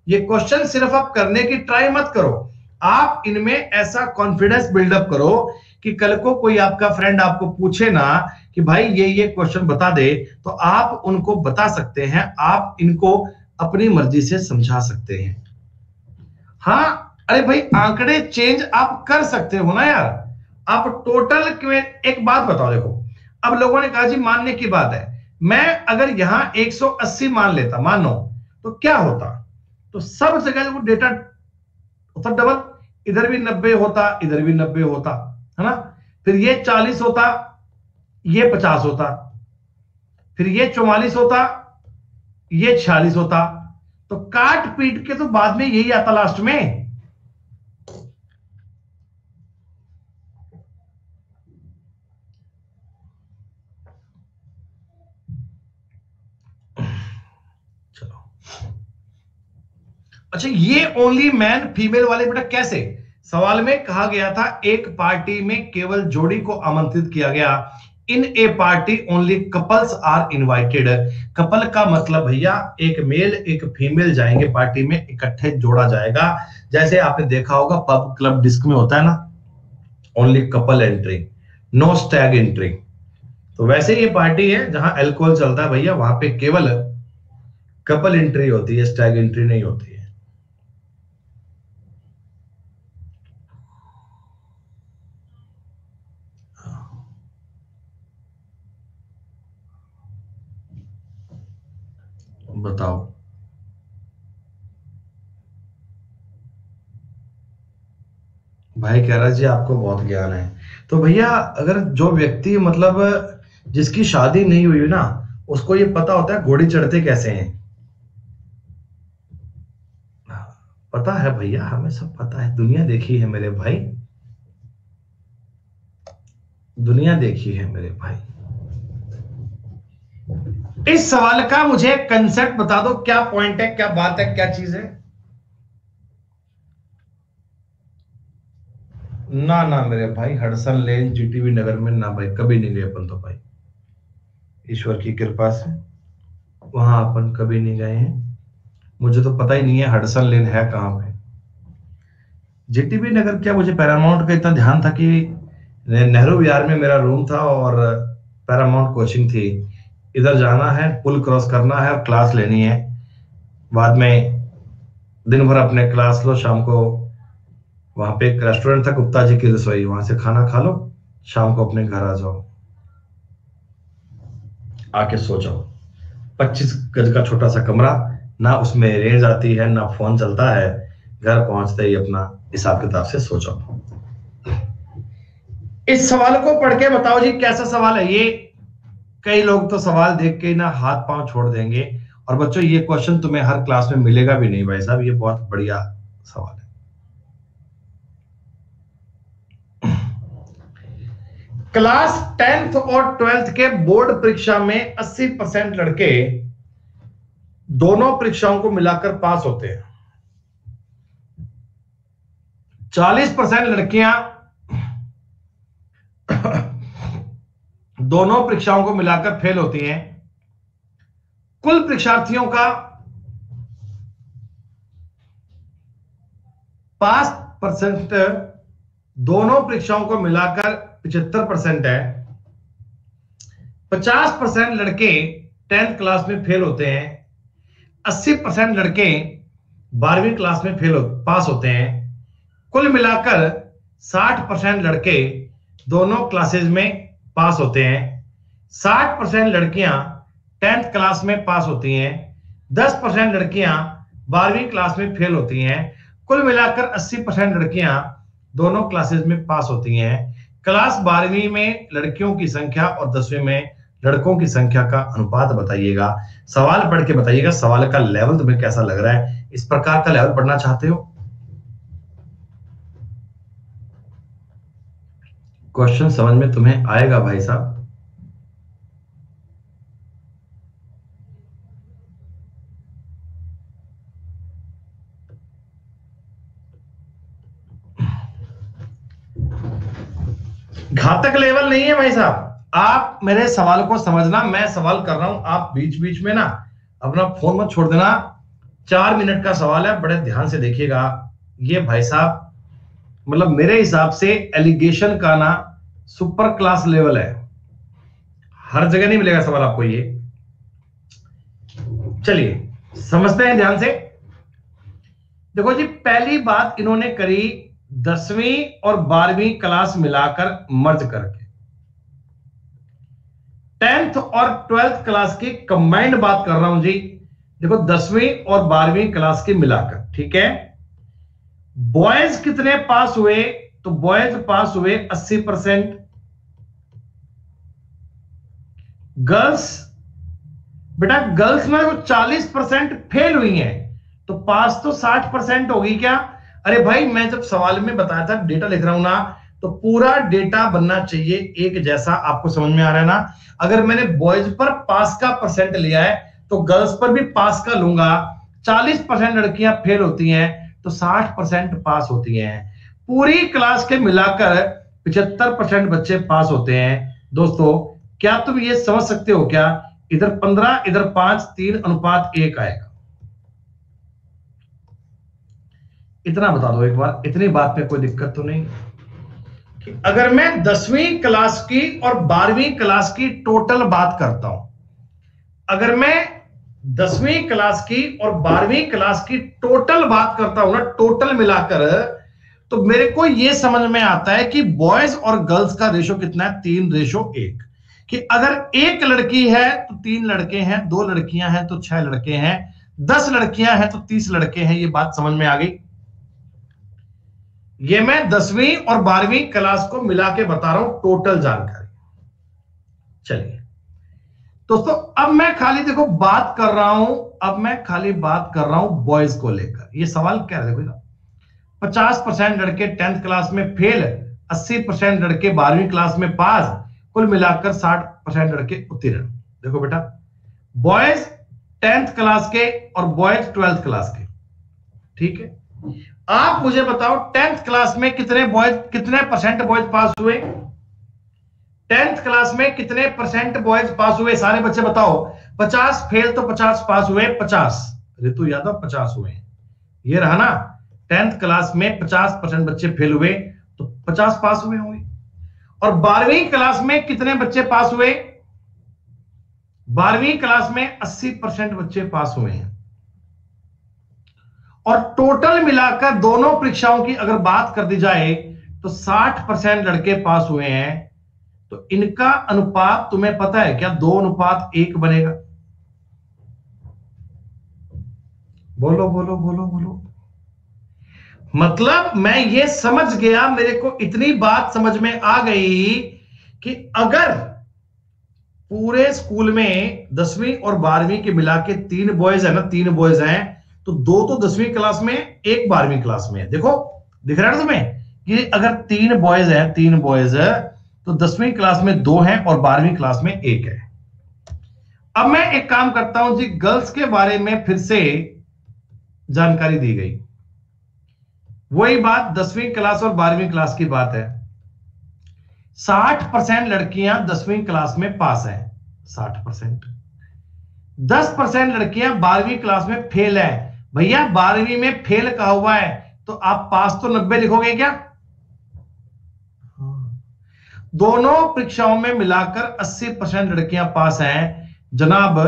ये क्वेश्चन सिर्फ आप करने की ट्राई मत करो, आप इनमें ऐसा कॉन्फिडेंस बिल्डअप करो कि कल को कोई आपका फ्रेंड आपको पूछे ना कि भाई ये क्वेश्चन बता दे, तो आप उनको बता सकते हैं, आप इनको अपनी मर्जी से समझा सकते हैं। हाँ, अरे भाई आंकड़े चेंज आप कर सकते हो ना यार। आप टोटल में एक बात बताओ, देखो अब लोगों ने कहा जी मानने की बात है, मैं अगर यहां 180 मान लेता मानो तो क्या होता, तो सब जगह वो डेटा तो डबल, इधर भी 90 होता, इधर भी 90 होता, है ना, फिर ये 40 होता, ये 50 होता, फिर ये 44 होता, ये 46 होता, तो काट पीट के तो बाद में यही आता लास्ट में। अच्छा, ये ओनली मैन फीमेल वाले बेटा कैसे? सवाल में कहा गया था एक पार्टी में केवल जोड़ी को आमंत्रित किया गया, in a party only couples are invited. Couple का मतलब भैया एक मेल एक फीमेल जाएंगे पार्टी में, इकट्ठे जोड़ा जाएगा, जैसे आपने देखा होगा पब क्लब डिस्क में होता है ना, only couple entry, no stag entry. तो वैसे ये पार्टी है जहां एल्कोहल चलता है भैया, वहां पे केवल कपल एंट्री होती है, स्टैग एंट्री नहीं होती है। बताओ भाई, कह रहा जी आपको बहुत ज्ञान है, तो भैया अगर जो व्यक्ति मतलब जिसकी शादी नहीं हुई ना, उसको ये पता होता है घोड़े चढ़ते कैसे हैं। पता है भैया, हमें सब पता है, दुनिया देखी है मेरे भाई, दुनिया देखी है मेरे भाई। इस सवाल का मुझे कंसेप्ट बता दो, क्या पॉइंट है, क्या बात है, क्या चीज है। ना ना मेरे भाई, हडसन लेन जीटीवी नगर में ना भाई, कभी नहीं गए अपन तो भाई, ईश्वर की कृपा से वहां अपन कभी नहीं गए हैं। मुझे तो पता ही नहीं है हडसन लेन है कहां पे। जीटीवी नगर क्या, मुझे पैरामाउंट का इतना ध्यान था कि नेहरू विहार में मेरा रूम था और पैरामाउंट कोचिंग थी, इधर जाना है, पुल क्रॉस करना है और क्लास लेनी है, बाद में दिन भर अपने क्लास लो, शाम को वहां पे एक रेस्टोरेंट था गुप्ता जी की रसोई, वहां से खाना खा लो, शाम को अपने घर आ जाओ, आके सो जाओ। 25 गज का छोटा सा कमरा, ना उसमें रेंज आती है ना फोन चलता है, घर पहुंचते ही अपना हिसाब किताब से सो जाओ। इस सवाल को पढ़ के बताओ जी कैसा सवाल है ये। कई लोग तो सवाल देख के ना हाथ पांव छोड़ देंगे, और बच्चों ये क्वेश्चन तुम्हें हर क्लास में मिलेगा भी नहीं भाई साहब, ये बहुत बढ़िया सवाल है। क्लास 10th और 12th के बोर्ड परीक्षा में 80% लड़के दोनों परीक्षाओं को मिलाकर पास होते हैं, 40% लड़कियां दोनों परीक्षाओं को मिलाकर फेल होती हैं। कुल परीक्षार्थियों का पास परसेंट दोनों परीक्षाओं को मिलाकर 75% है। 50% लड़के 10th क्लास में फेल होते हैं, 80% लड़के 12वीं क्लास में पास होते हैं, कुल मिलाकर 60% लड़के दोनों क्लासेज में पास होते हैं, 60% लड़कियां 10th क्लास में पास होती हैं, 10% लड़कियां 12वीं क्लास में फेल होती हैं। कुल मिलाकर 80% लड़कियां दोनों क्लासेज में पास होती हैं। क्लास 12वीं में लड़कियों की संख्या और 10वीं में लड़कों की संख्या का अनुपात बताइएगा। सवाल पढ़ के बताइएगा सवाल का लेवल तुम्हें कैसा लग रहा है, इस प्रकार का लेवल पढ़ना चाहते हो। क्वेश्चन समझ में तुम्हें आएगा भाई साहब। घातक लेवल नहीं है भाई साहब, आप मेरे सवाल को समझना। मैं सवाल कर रहा हूं, आप बीच बीच में ना अपना फोन मत छोड़ देना। 4 मिनट का सवाल है, बड़े ध्यान से देखिएगा। ये भाई साहब मतलब मेरे हिसाब से एलिगेशन का ना सुपर क्लास लेवल है, हर जगह नहीं मिलेगा सवाल आपको ये। चलिए समझते हैं ध्यान से। देखो जी, पहली बात इन्होंने करी 10वीं और 12वीं क्लास मिलाकर मर्ज करके। 10th और 12th क्लास की कंबाइंड बात कर रहा हूं जी। देखो 10वीं और 12वीं क्लास की मिलाकर, ठीक है। बॉयज कितने पास हुए, तो बॉयज पास हुए 80%, गर्ल्स बेटा गर्ल्स में 40% फेल हुई हैं, तो पास तो 60% होगी क्या। अरे भाई मैं जब सवाल में बताया था डेटा लिख रहा हूं ना, तो पूरा डेटा बनना चाहिए एक जैसा, आपको समझ में आ रहा है ना। अगर मैंने बॉयज पर पास का परसेंट लिया है तो गर्ल्स पर भी पास का लूंगा। 40% लड़कियां फेल होती हैं तो 60% पास होती हैं। पूरी क्लास के मिलाकर 75% बच्चे पास होते हैं। दोस्तों क्या तुम ये समझ सकते हो क्या, इधर 15 इधर 5, 3:1 आएगा। इतना बता दो एक बार, इतनी बात में कोई दिक्कत तो नहीं कि अगर मैं 10वीं क्लास की और 12वीं क्लास की टोटल बात करता हूं, अगर मैं 10वीं क्लास की और 12वीं क्लास की टोटल बात करता हूं ना, टोटल मिलाकर, तो मेरे को यह समझ में आता है कि बॉयज और गर्ल्स का रेशो कितना है, 3:1। कि अगर एक लड़की है तो 3 लड़के हैं, 2 लड़कियां हैं तो 6 लड़के हैं, 10 लड़कियां हैं तो 30 लड़के हैं। ये बात समझ में आ गई। ये मैं 10वीं और 12वीं क्लास को मिला के बता रहा हूं टोटल जानकारी। चलिए दोस्तों अब मैं खाली देखो बात कर रहा हूं, अब मैं खाली बात कर रहा हूं बॉयज को लेकर। ये सवाल क्या है देखो, 50% लड़के 10th क्लास में फेल, 80% लड़के 12वीं क्लास में पास, कुल मिलाकर 60% लड़के उत्तीर्ण। देखो बेटा बॉयज 10th क्लास के और बॉयज 12th क्लास के, ठीक है। आप मुझे बताओ 10th क्लास में कितने परसेंट बॉयज पास हुए, 10th क्लास में कितने परसेंट बॉयज पास हुए, सारे बच्चे बताओ। 50 फेल तो 50 पास हुए, 50 ऋतु यादव 50 हुए। ये रहा ना 10th क्लास में 50% बच्चे फेल हुए तो 50 पास हुए होंगे। और 12वीं क्लास में कितने बच्चे पास हुए, 12वीं क्लास में 80% बच्चे पास हुए हैं। और टोटल मिलाकर दोनों परीक्षाओं की अगर बात कर दी जाए तो 60% लड़के पास हुए हैं। तो इनका अनुपात तुम्हें पता है क्या, 2:1 बनेगा। बोलो बोलो बोलो बोलो। मतलब मैं ये समझ गया, मेरे को इतनी बात समझ में आ गई कि अगर पूरे स्कूल में 10वीं और 12वीं के मिला के 3 बॉयज है ना, 3 बॉयज हैं, तो 2 तो 10वीं क्लास में, 1 12वीं क्लास में है। देखो दिख रहा है ना तुम्हें कि अगर 3 बॉयज हैं, 3 बॉयज है तो 10वीं क्लास में 2 हैं और 12वीं क्लास में 1 है। अब मैं एक काम करता हूं जी, गर्ल्स के बारे में फिर से जानकारी दी गई, वही बात 10वीं क्लास और 12वीं क्लास की बात है। 60% लड़कियां 10वीं क्लास में पास हैं, 60%, 10% लड़कियां 12वीं क्लास में फेल है। भैया 12वीं में फेल कहा हुआ है तो आप पास तो 90 लिखोगे क्या। दोनों परीक्षाओं में मिलाकर 80% लड़कियां पास हैं। जनाब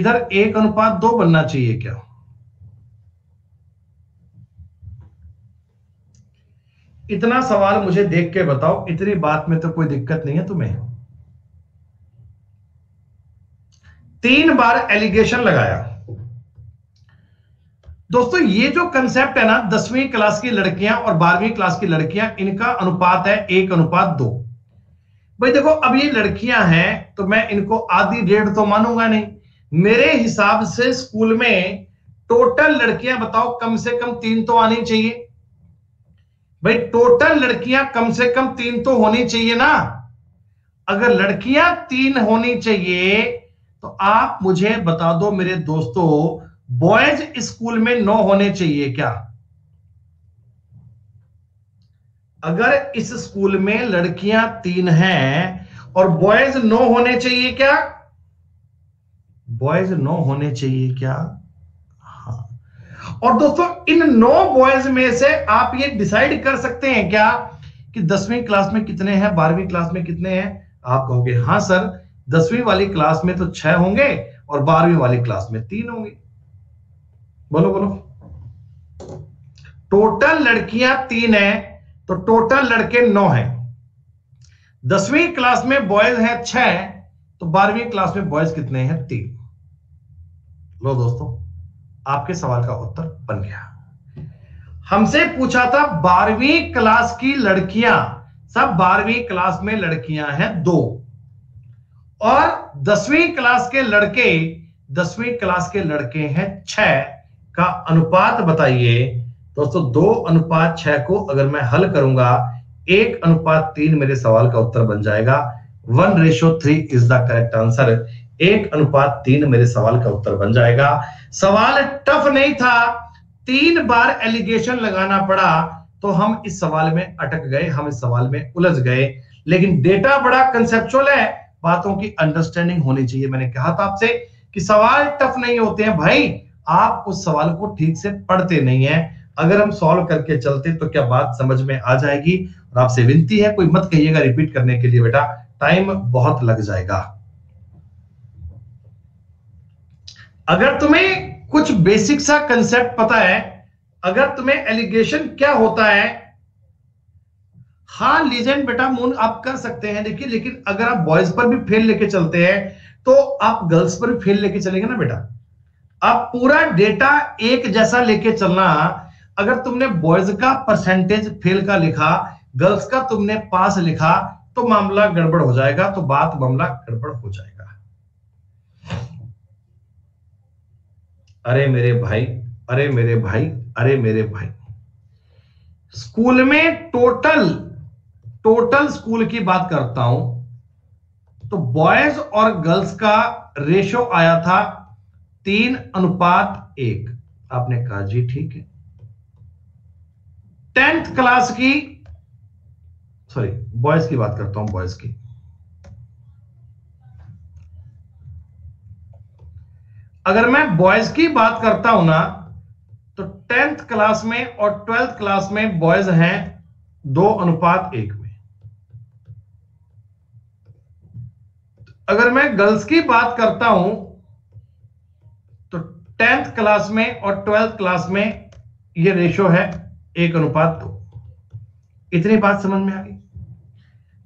इधर 1:2 बनना चाहिए क्या। इतना सवाल मुझे देख के बताओ, इतनी बात में तो कोई दिक्कत नहीं है तुम्हें। 3 बार एलिगेशन लगाया। दोस्तों ये जो कंसेप्ट है ना, 10वीं क्लास की लड़कियां और 12वीं क्लास की लड़कियां, इनका अनुपात है 1:2। भाई देखो अब ये लड़कियां हैं तो मैं इनको आधी डेढ़ तो मानूंगा नहीं। मेरे हिसाब से स्कूल में टोटल लड़कियां बताओ कम से कम 3 तो आनी चाहिए। भाई टोटल लड़कियां कम से कम 3 तो होनी चाहिए ना। अगर लड़कियां 3 होनी चाहिए तो आप मुझे बता दो मेरे दोस्तों, बॉयज स्कूल में 9 होने चाहिए क्या? अगर इस स्कूल में लड़कियां 3 हैं और बॉयज 9 होने चाहिए क्या? बॉयज 9 होने चाहिए क्या? और दोस्तों इन 9 बॉयज में से आप ये डिसाइड कर सकते हैं क्या कि 10वीं क्लास में कितने हैं, 12वीं क्लास में कितने हैं? आप कहोगे हाँ सर 10वीं वाली क्लास में तो 6 होंगे और 12वीं वाली क्लास में 3 होंगे। बोलो बोलो, टोटल लड़कियां 3 हैं तो टोटल लड़के 9 हैं। 10वीं क्लास में बॉयज हैं 6 तो 12वीं क्लास में बॉयज कितने हैं? 3। लो दोस्तों आपके सवाल का उत्तर बन गया। हमसे पूछा था 12वीं क्लास की लड़कियां, सब 12वीं क्लास में लड़कियां हैं 2 और 10वीं क्लास के लड़के, 10वीं क्लास के लड़के हैं 6 का अनुपात बताइए। दोस्तों 2:6 को अगर मैं हल करूंगा 1:3 मेरे सवाल का उत्तर बन जाएगा। 1:3 इज द करेक्ट आंसर। 1:3 मेरे सवाल का उत्तर बन जाएगा। सवाल टफ नहीं था, 3 बार एलिगेशन लगाना पड़ा तो हम इस सवाल में अटक गए, हम इस सवाल में उलझ गए। लेकिन डेटा बड़ा कंसेप्चुअल है, बातों की अंडरस्टैंडिंग होनी चाहिए। मैंने कहा था आपसे कि सवाल टफ नहीं होते हैं भाई, आप उस सवाल को ठीक से पढ़ते नहीं है। अगर हम सॉल्व करके चलते तो क्या बात समझ में आ जाएगी। और आपसे विनती है कोई मत कहिएगा रिपीट करने के लिए, बेटा टाइम बहुत लग जाएगा। अगर तुम्हें कुछ बेसिक सा कंसेप्ट पता है, अगर तुम्हें एलिगेशन क्या होता है, हाँ लीजेंड बेटा मून आप कर सकते हैं देखिए, लेकिन अगर आप बॉयज पर भी फेल लेके चलते हैं तो आप गर्ल्स पर भी फेल लेके चलेंगे ना बेटा। आप पूरा डेटा एक जैसा लेके चलना। अगर तुमने बॉयज का परसेंटेज फेल का लिखा, गर्ल्स का तुमने पास लिखा तो मामला गड़बड़ हो जाएगा, तो बात मामला गड़बड़ हो जाएगा। अरे मेरे भाई, अरे मेरे भाई, अरे मेरे भाई, स्कूल में टोटल स्कूल की बात करता हूं तो बॉयज और गर्ल्स का रेशो आया था 3:1। आपने कहा जी ठीक है। 10th क्लास की, सॉरी बॉयज की बात करता हूं, बॉयज की अगर मैं बॉयज की बात करता हूं ना तो 10th क्लास में और 12th क्लास में बॉयज हैं 2:1 में। अगर मैं गर्ल्स की बात करता हूं तो 10th क्लास में और 12th क्लास में यह रेशो है 1:2। इतनी बात समझ में आ गई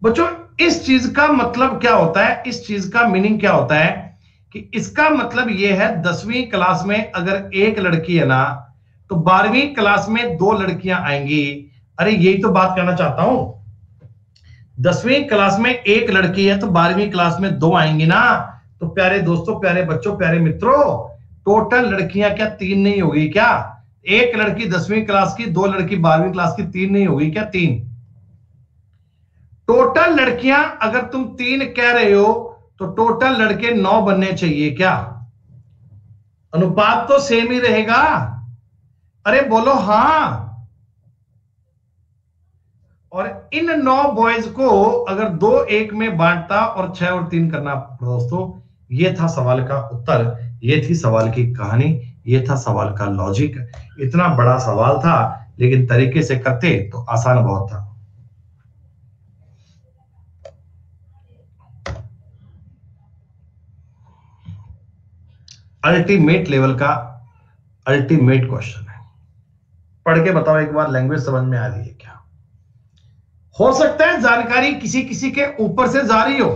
बच्चों। इस चीज का मतलब क्या होता है, इस चीज का मीनिंग क्या होता है कि इसका मतलब यह है 10वीं क्लास में अगर 1 लड़की है ना तो 12वीं क्लास में 2 लड़कियां आएंगी। अरे यही तो बात करना चाहता हूं, 10वीं क्लास में 1 लड़की है तो 12वीं क्लास में 2 आएंगी ना। तो प्यारे दोस्तों, प्यारे बच्चों, प्यारे मित्रों, टोटल लड़कियां क्या 3 नहीं होगी क्या? 1 लड़की 10वीं क्लास की, 2 लड़की 12वीं क्लास की, 3 नहीं होगी क्या? 3 टोटल लड़कियां। अगर तुम 3 कह रहे हो तो टोटल लड़के 9 बनने चाहिए क्या? अनुपात तो सेम ही रहेगा। अरे बोलो हां। और इन 9 बॉयज को अगर 2:1 में बांटता और 6 और 3 करना। दोस्तों ये था सवाल का उत्तर, ये थी सवाल की कहानी, ये था सवाल का लॉजिक। इतना बड़ा सवाल था लेकिन तरीके से करते तो आसान बहुत था। अल्टीमेट लेवल का अल्टीमेट क्वेश्चन है, पढ़ के बताओ एक बार लैंग्वेज समझ में आ रही है क्या? हो सकता है जानकारी किसी किसी के ऊपर से जा रही हो,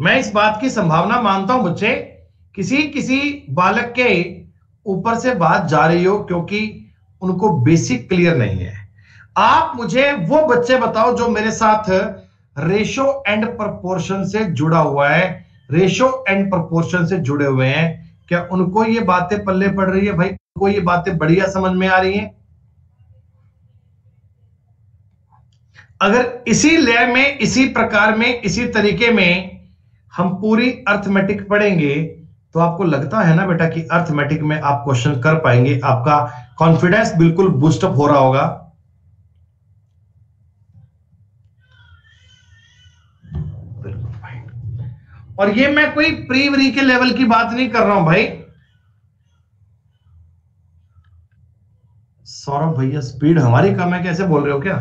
मैं इस बात की संभावना मानता हूं बच्चे, किसी किसी बालक के ऊपर से बात जा रही हो क्योंकि उनको बेसिक क्लियर नहीं है। आप मुझे वो बच्चे बताओ जो मेरे साथ रेशो एंड प्रपोर्शन से जुड़ा हुआ है, रेशो एंड प्रपोर्शन से जुड़े हुए हैं, क्या उनको ये बातें पल्ले पड़ रही है भाई? उनको ये बातें बढ़िया समझ में आ रही हैं? अगर इसी लय में, इसी प्रकार में, इसी तरीके में हम पूरी अर्थमेटिक पढ़ेंगे तो आपको लगता है ना बेटा कि अर्थमेटिक में आप क्वेश्चन कर पाएंगे, आपका कॉन्फिडेंस बिल्कुल बूस्टअप हो रहा होगा। और ये मैं कोई प्रीवरी के लेवल की बात नहीं कर रहा हूं भाई। सौरभ भैया स्पीड हमारी कम है, कैसे बोल रहे हो? क्या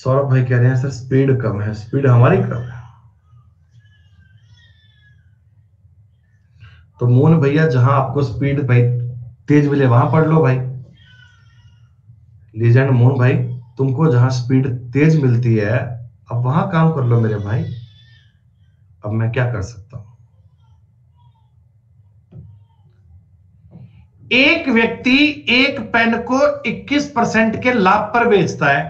सौरभ भाई कह रहे हैं सर स्पीड कम है? स्पीड हमारी कम है। तो मोहन भैया जहां आपको स्पीड भाई तेज मिले वहां पढ़ लो भाई। लेजेंड मोहन भाई तुमको जहां स्पीड तेज मिलती है अब वहां काम कर लो मेरे भाई, अब मैं क्या कर सकता हूं। एक व्यक्ति एक पेन को 21% के लाभ पर बेचता है,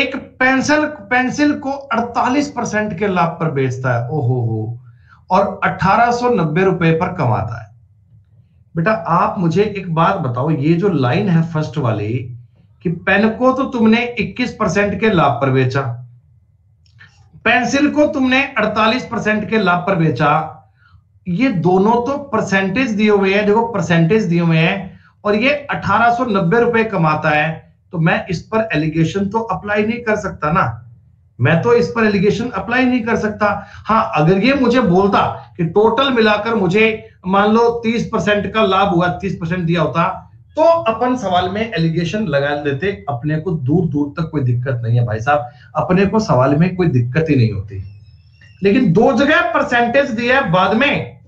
एक पेंसिल को 48% के लाभ पर बेचता है, ओहो हो, और 1890 रुपए पर कमाता है। बेटा आप मुझे एक बात बताओ, ये जो लाइन है फर्स्ट वाली कि पेन को तो तुमने 21% के लाभ पर बेचा, पेंसिल को तुमने 48% के लाभ पर बेचा, ये दोनों तो परसेंटेज दिए हुए हैं, देखो परसेंटेज दिए हुए हैं, और ये 1890 रुपए कमाता है, तो मैं इस पर एलिगेशन तो अप्लाई नहीं कर सकता ना, मैं तो इस पर एलिगेशन अप्लाई नहीं कर सकता। हाँ अगर ये मुझे बोलता कि टोटल मिलाकर मुझे मान लो 30% का लाभ हुआ, 30% दिया होता तो अपन सवाल में एलिगेशन लगा लेते, अपने को दूर दूर तक कोई दिक्कत नहीं है भाई साहब, अपने को सवाल में कोई दिक्कत ही नहीं होती। लेकिन दो जगह परसेंटेज दिया है, बाद में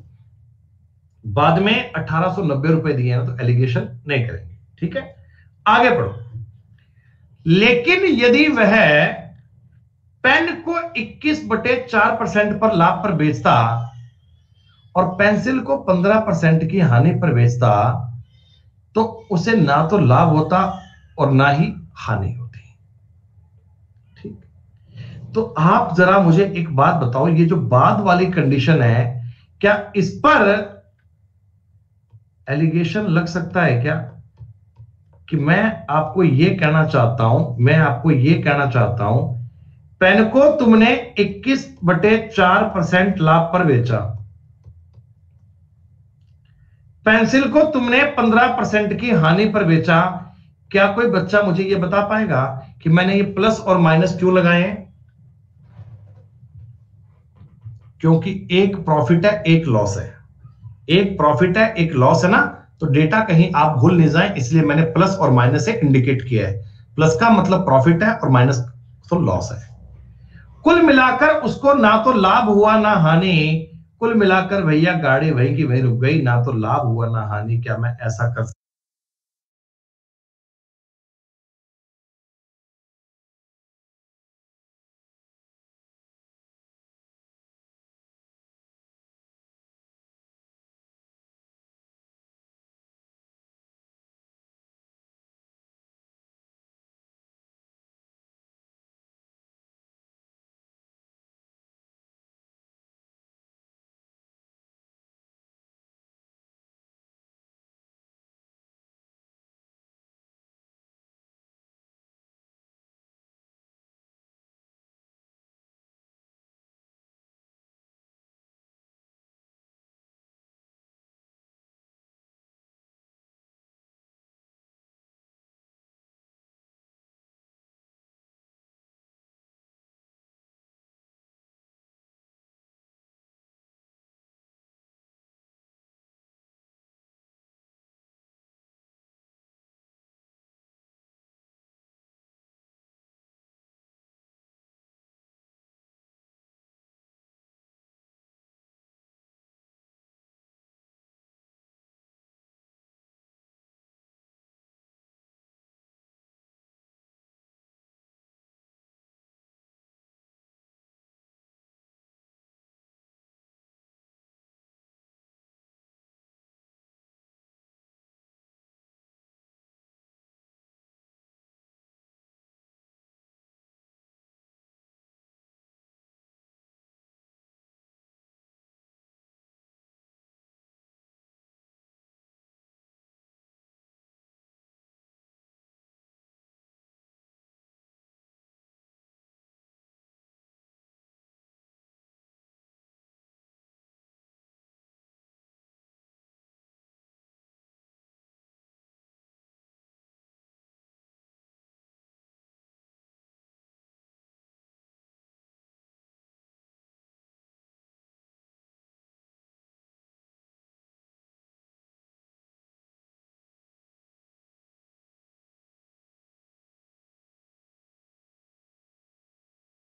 1890 रुपए दिए हैं तो एलिगेशन नहीं करेंगे, ठीक है? आगे बढ़ो। लेकिन यदि वह पेन को 21/4% पर लाभ पर बेचता और पेंसिल को 15% की हानि पर बेचता तो उसे ना तो लाभ होता और ना ही हानि होती, ठीक? तो आप जरा मुझे एक बात बताओ, ये जो बाद वाली कंडीशन है क्या इस पर एलिगेशन लग सकता है क्या? कि मैं आपको ये कहना चाहता हूं पेन को तुमने 21/4% लाभ पर बेचा, पेंसिल को तुमने 15% की हानि पर बेचा, क्या कोई बच्चा मुझे यह बता पाएगा कि मैंने ये प्लस और माइनस क्यों लगाए हैं? क्योंकि एक प्रॉफिट है एक लॉस है, एक प्रॉफिट है एक लॉस है ना, तो डेटा कहीं आप भूल नहीं जाए, इसलिए मैंने प्लस और माइनस से इंडिकेट किया है। प्लस का मतलब प्रॉफिट है और माइनस तो लॉस है। कुल मिलाकर उसको ना तो लाभ हुआ ना हानि, कुल मिलाकर भैया गाड़ी वही की वही रुक गई, ना तो लाभ हुआ ना हानि, क्या मैं ऐसा कर सकता?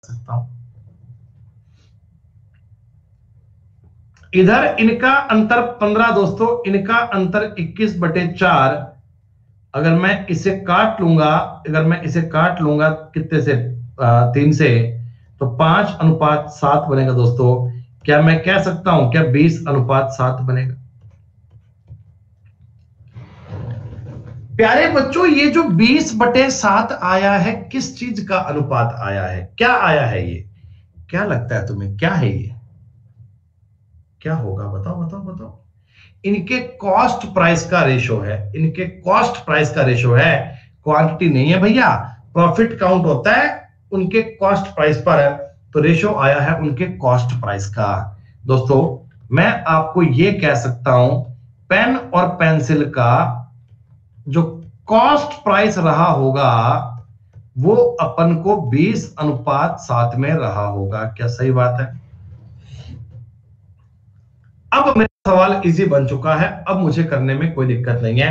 सकता हूं। इधर इनका अंतर 15 दोस्तों, इनका अंतर 21/4। अगर मैं इसे काट लूंगा, कितने से 3 से, तो 5:7 बनेगा दोस्तों। क्या मैं कह सकता हूं क्या 20:7 बनेगा? प्यारे बच्चों, ये जो 20/7 आया है, किस चीज का अनुपात आया है? क्या आया है ये? क्या लगता है तुम्हें क्या है ये? क्या होगा? बताओ बताओ बताओ। इनके कॉस्ट प्राइस का रेशो है, क्वांटिटी नहीं है भैया, प्रॉफिट काउंट होता है उनके कॉस्ट प्राइस पर है, तो रेशो आया है उनके कॉस्ट प्राइस का। दोस्तों मैं आपको ये कह सकता हूं, पेन और पेंसिल का जो कॉस्ट प्राइस रहा होगा वो अपन को 20:7 में रहा होगा। क्या सही बात है? अब मेरा सवाल इजी बन चुका है, अब मुझे करने में कोई दिक्कत नहीं है।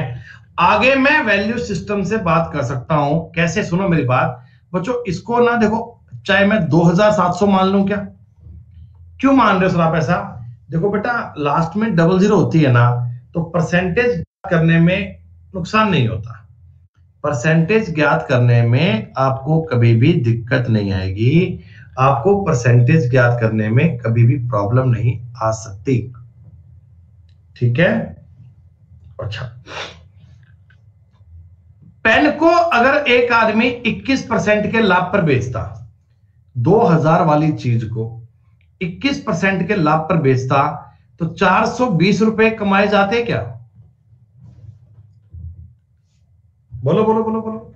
आगे मैं वैल्यू सिस्टम से बात कर सकता हूं। कैसे? सुनो मेरी बात बच्चों, इसको ना देखो, चाहे मैं 2700 मान लूं, क्या क्यों मान रहे हो सर आप ऐसा? देखो बेटा, लास्ट में 00 होती है ना, तो परसेंटेज करने में नुकसान नहीं होता, परसेंटेज ज्ञात करने में आपको कभी भी दिक्कत नहीं आएगी, आपको परसेंटेज ज्ञात करने में कभी भी प्रॉब्लम नहीं आ सकती। ठीक है? अच्छा, पेन को अगर एक आदमी 21% के लाभ पर बेचता, 2000 वाली चीज को 21% के लाभ पर बेचता, तो 420 रुपए कमाए जाते क्या? बोलो बोलो बोलो बोलो।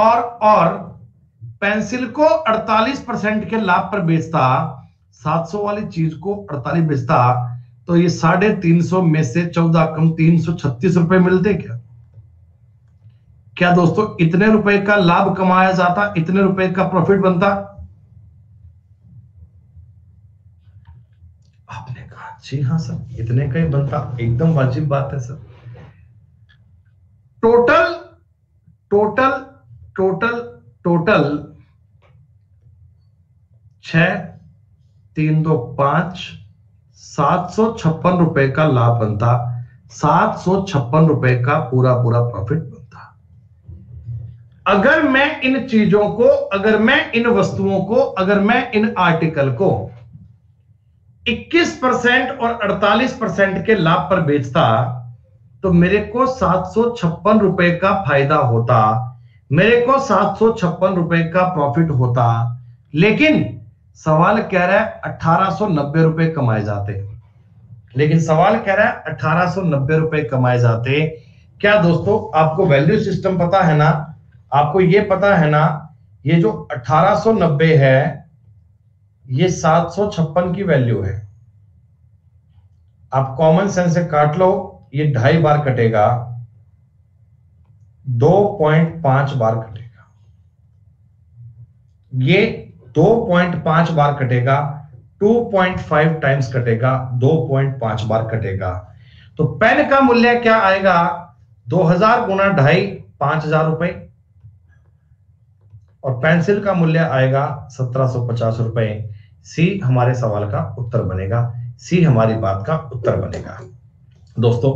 और पेंसिल को 48% के लाभ पर बेचता, 700 वाली चीज को 48 बेचता, तो ये 350 में से 14 कम 336 रुपए मिलते क्या? क्या दोस्तों इतने रुपए का लाभ कमाया जाता, इतने रुपए का प्रॉफिट बनता? जी हाँ सर, इतने का ही बनता। एकदम वाजिब बात है sir. Total total total total 6,325 756 रुपए का लाभ बनता, 756 रुपए का पूरा पूरा प्रॉफिट बनता। अगर मैं इन चीजों को, अगर मैं इन वस्तुओं को, अगर मैं इन आर्टिकल को 21% और 48% के लाभ पर बेचता, तो मेरे को 756 रुपए का फायदा होता, मेरे को 756 रुपए का प्रॉफिट होता। लेकिन सवाल कह रहा है 1890 रुपए कमाए जाते, क्या दोस्तों आपको वैल्यू सिस्टम पता है ना? आपको ये पता है ना, ये जो 1890 है ये 756 की वैल्यू है। आप कॉमन सेंस से काट लो, ये 2.5 बार कटेगा, 2.5 बार कटेगा, ये 2.5 बार कटेगा, 2.5 टाइम्स कटेगा, 2.5 बार कटेगा। तो पेन का मूल्य क्या आएगा? 2000 × 2.5 5000 रुपए, और पेंसिल का मूल्य आएगा 1750 रुपए। सी हमारे सवाल का उत्तर बनेगा, सी हमारी बात का उत्तर बनेगा। दोस्तों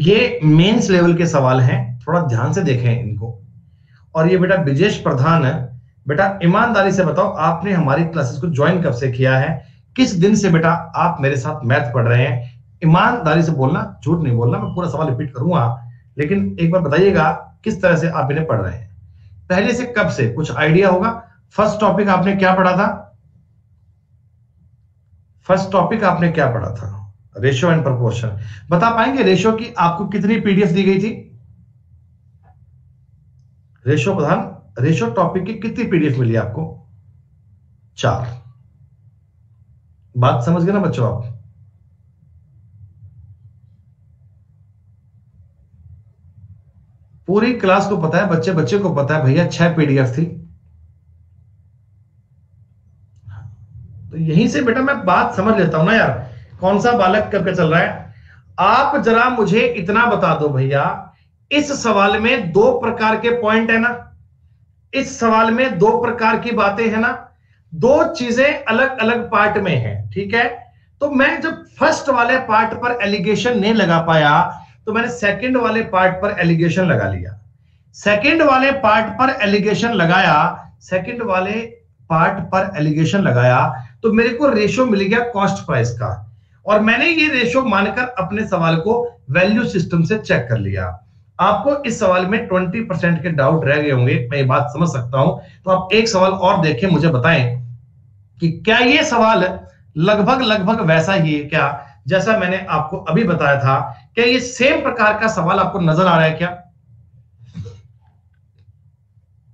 ये मेंस लेवल के सवाल हैं, थोड़ा ध्यान से देखें इनको। और ये बेटा विजेश प्रधान है, बेटा ईमानदारी से बताओ आपने हमारी क्लासेस को ज्वाइन कब से किया है? किस दिन से बेटा आप मेरे साथ मैथ पढ़ रहे हैं? ईमानदारी से बोलना, झूठ नहीं बोलना। मैं पूरा सवाल रिपीट करूंगा, लेकिन एक बार बताइएगा किस तरह से आप इन्हें पढ़ रहे हैं, पहले से कब से, कुछ आइडिया होगा। फर्स्ट टॉपिक आपने क्या पढ़ा था? Ratio and proportion. बता पाएंगे रेशियो की आपको कितनी पीडीएफ दी गई थी? रेशियो प्रधान, रेशियो टॉपिक की कितनी पीडीएफ मिली आपको? 4। बात समझ गए ना बच्चों आप? पूरी क्लास को पता है, बच्चे बच्चे को पता है भैया 6 पीडीएफ थी। तो यहीं से बेटा मैं बात समझ लेता हूं ना यार, कौन सा बालक कब के चल रहा है। आप जरा मुझे इतना बता दो भैया, इस सवाल में दो प्रकार के पॉइंट है ना, इस सवाल में दो प्रकार की बातें है ना, दो चीजें अलग अलग पार्ट में है, ठीक है। तो मैं जब फर्स्ट वाले पार्ट पर एलिगेशन नहीं लगा पाया तो मैंने सेकंड वाले पार्ट पर एलिगेशन लगा लिया। सेकंड वाले पार्ट पर एलिगेशन लगाया, सेकंड वाले पार्ट पर एलिगेशन लगाया तो मेरे को रेशियो मिल गया कॉस्ट प्राइस का, और मैंने ये रेशियो मानकर अपने सवाल को वैल्यू सिस्टम से चेक कर लिया। आपको इस सवाल में 20% के डाउट रह गए होंगे, मैं ये बात समझ सकता हूं। तो आप एक सवाल और देखें, मुझे बताएं कि क्या ये सवाल लगभग लगभग वैसा ही है क्या जैसा मैंने आपको अभी बताया था? क्या ये सेम प्रकार का सवाल आपको नजर आ रहा है क्या?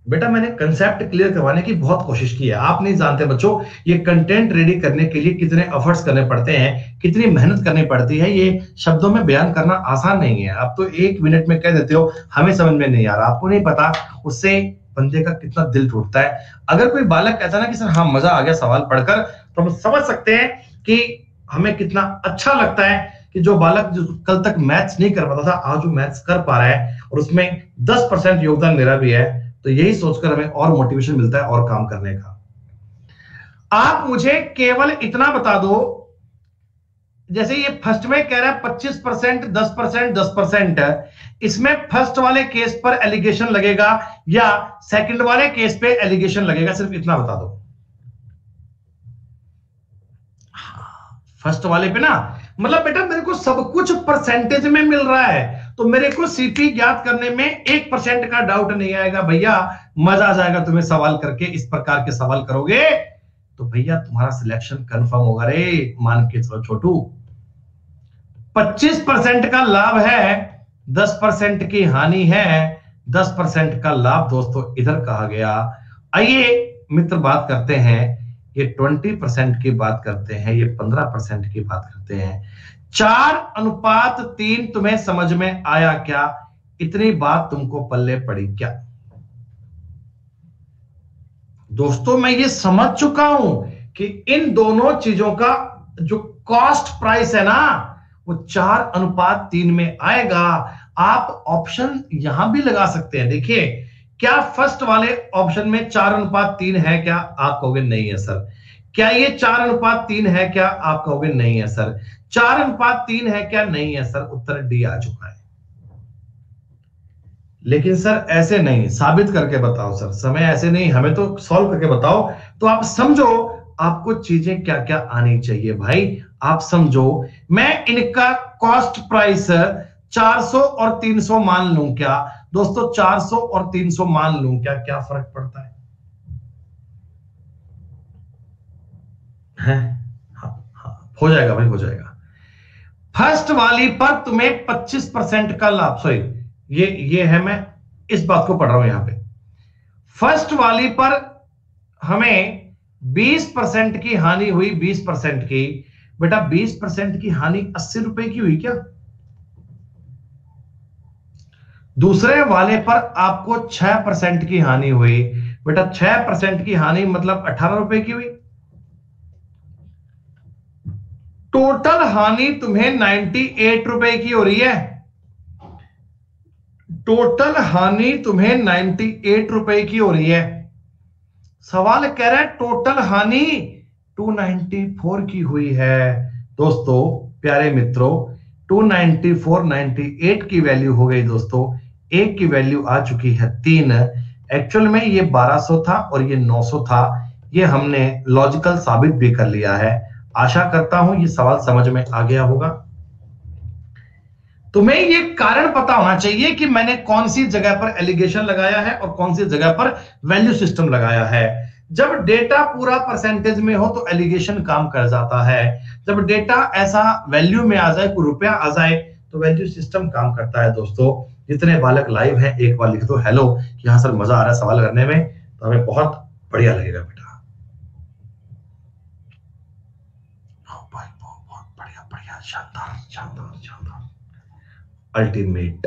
बेटा मैंने कंसेप्ट क्लियर करवाने की बहुत कोशिश की है। आप नहीं जानते बच्चों ये कंटेंट रेडी करने के लिए कितने एफर्ट्स करने पड़ते हैं, कितनी मेहनत करनी पड़ती है, ये शब्दों में बयान करना आसान नहीं है। आप तो एक मिनट में कह देते हो हमें समझ में नहीं आ रहा, आपको नहीं पता उससे बंदे का कितना दिल टूटता है। अगर कोई बालक कहता ना कि सर हाँ मजा आ गया सवाल पढ़कर, तो हम समझ सकते हैं कि हमें कितना अच्छा लगता है कि जो बालक जो कल तक मैथ्स नहीं कर पाता था आज वो मैथ्स कर पा रहा है और उसमें 10% योगदान मेरा भी है। तो यही सोचकर हमें और मोटिवेशन मिलता है और काम करने का। आप मुझे केवल इतना बता दो, जैसे ये फर्स्ट में कह रहा है 25%, 10%, 10% है, इसमें फर्स्ट वाले केस पर एलिगेशन लगेगा या सेकंड वाले केस पे एलिगेशन लगेगा? सिर्फ इतना बता दो। फर्स्ट वाले पे ना, मतलब बेटा मेरे को सब कुछ परसेंटेज में मिल रहा है तो मेरे को सीपी ज्ञात करने में 1% का डाउट नहीं आएगा। भैया मजा आ जाएगा तुम्हें सवाल करके। इस प्रकार के सवाल करोगे तो भैया तुम्हारा सिलेक्शन कंफर्म होगा रे, मान के चलो छोटू। 25% का लाभ है, 10% की हानि है। 10% का लाभ दोस्तों इधर कहा गया। आइए मित्र बात करते हैं, ये 20% की बात करते हैं, ये 15% की बात करते हैं। 4:3 तुम्हें समझ में आया क्या? इतनी बात तुमको पल्ले पड़ी क्या? दोस्तों मैं ये समझ चुका हूं कि इन दोनों चीजों का जो कॉस्ट प्राइस है ना वो 4:3 में आएगा। आप ऑप्शन यहां भी लगा सकते हैं। देखिए क्या फर्स्ट वाले ऑप्शन में 4:3 है क्या? आप कहोगे नहीं है सर। क्या ये 4:3 है क्या? आप कहोगे नहीं है सर। 4:3 है क्या? नहीं है सर। उत्तर डी आ चुका है। लेकिन सर ऐसे नहीं, साबित करके बताओ सर, समय ऐसे नहीं, हमें तो सॉल्व करके बताओ। तो आप समझो आपको चीजें क्या क्या आनी चाहिए भाई, आप समझो। मैं इनका कॉस्ट प्राइस 400 और 300 मान लूं क्या? दोस्तों 400 और 300 मान लूं क्या? क्या फर्क पड़ता है? हो जाएगा भाई, हो जाएगा। फर्स्ट वाली पर तुम्हें 25% का लाभ, सॉरी ये है, मैं इस बात को पढ़ रहा हूं यहां पे। फर्स्ट वाली पर हमें 20% की हानि हुई। 20% की, बेटा 20% की हानि 80 रुपए की हुई क्या? दूसरे वाले पर आपको 6% की हानि हुई। बेटा 6% की हानि मतलब 18 रुपए की हुई। टोटल हानि तुम्हें 98 रुपए की हो रही है। टोटल हानि तुम्हें 98 रुपए की हो रही है। सवाल कह रहा है टोटल हानि 294 की हुई है। दोस्तों प्यारे मित्रों 294, 98 की वैल्यू हो गई दोस्तों, एक की वैल्यू आ चुकी है 3। एक्चुअल में ये 1200 था और ये 900 था। ये हमने लॉजिकल साबित भी कर लिया है। आशा करता हूं ये सवाल समझ में आ गया होगा। तुम्हें ये कारण पता होना चाहिए कि मैंने कौन सी जगह पर एलिगेशन लगाया है और कौन सी जगह पर वैल्यू सिस्टम लगाया है। जब डेटा पूरा परसेंटेज में हो तो एलिगेशन काम कर जाता है। जब डेटा ऐसा वैल्यू में आ जाए, कोई रुपया आ जाए, तो वैल्यू सिस्टम काम करता है। दोस्तों जितने बालक लाइव हैं एक बार लिख दो हेलो कि हाँ सर मजा आ रहा है सवाल करने में, तो हमें बहुत बढ़िया लगेगा बेटा। भाई बहुत बढ़िया बढ़िया, शानदार शानदार शानदार, अल्टीमेट।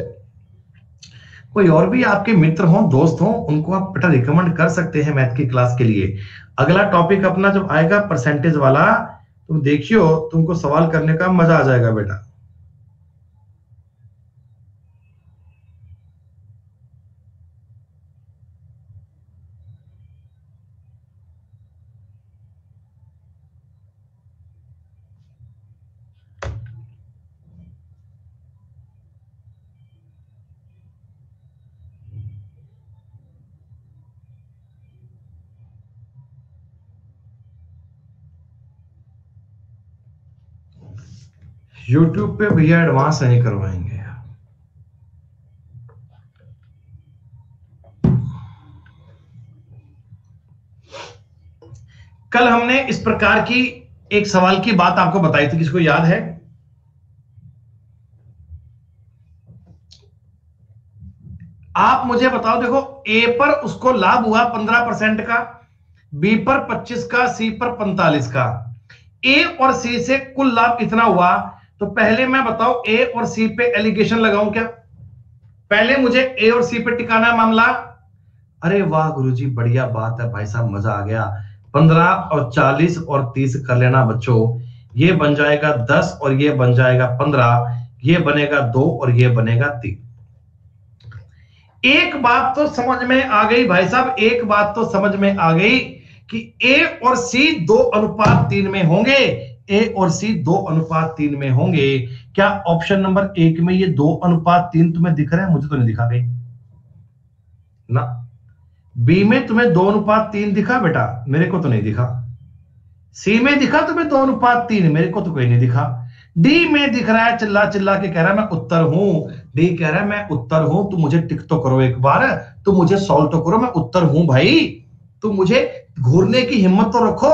कोई और भी आपके मित्र हों, दोस्त हों, उनको आप बेटा रिकमेंड कर सकते हैं मैथ की क्लास के लिए। अगला टॉपिक अपना जब आएगा परसेंटेज वाला, तुम देखियो तुमको सवाल करने का मजा आ जाएगा बेटा। यूट्यूब पे भैया एडवांस नहीं करवाएंगे। कल हमने इस प्रकार की एक सवाल की बात आपको बताई थी, किसको याद है? आप मुझे बताओ, देखो ए पर उसको लाभ हुआ 15% का, बी पर 25 का, सी पर 45 का। ए और सी से कुल लाभ कितना हुआ? तो पहले मैं बताओ ए और सी पे एलिगेशन लगाऊं क्या? पहले मुझे ए और सी पे टिकाना है मामला। अरे वाह गुरुजी, बढ़िया बात है भाई साहब, मजा आ गया। 15 और 40 और 30 कर लेना बच्चों, ये बन जाएगा 10 और ये बन जाएगा 15, ये बनेगा 2 और ये बनेगा 3। एक बात तो समझ में आ गई भाई साहब, एक बात तो समझ में आ गई कि ए और सी 2:3 में होंगे। ए और सी 2:3 में होंगे। क्या ऑप्शन नंबर 1 में ये 2:3 तुम्हें दिख रहा है? मुझे तो नहीं दिखा भाई ना। बी में तुम्हें 2:3 दिखा बेटा? मेरे को तो नहीं दिखा। सी में दिखा तुम्हें 2:3? मेरे को तो कोई नहीं दिखा। डी में दिख रहा है, चिल्ला चिल्ला के कह रहा है मैं उत्तर हूं। डी कह रहा है मैं उत्तर हूं, तुम मुझे टिक तो करो एक बार, तुम मुझे सॉल्व तो करो, मैं उत्तर हूं भाई, तुम मुझे घूरने की हिम्मत तो रखो।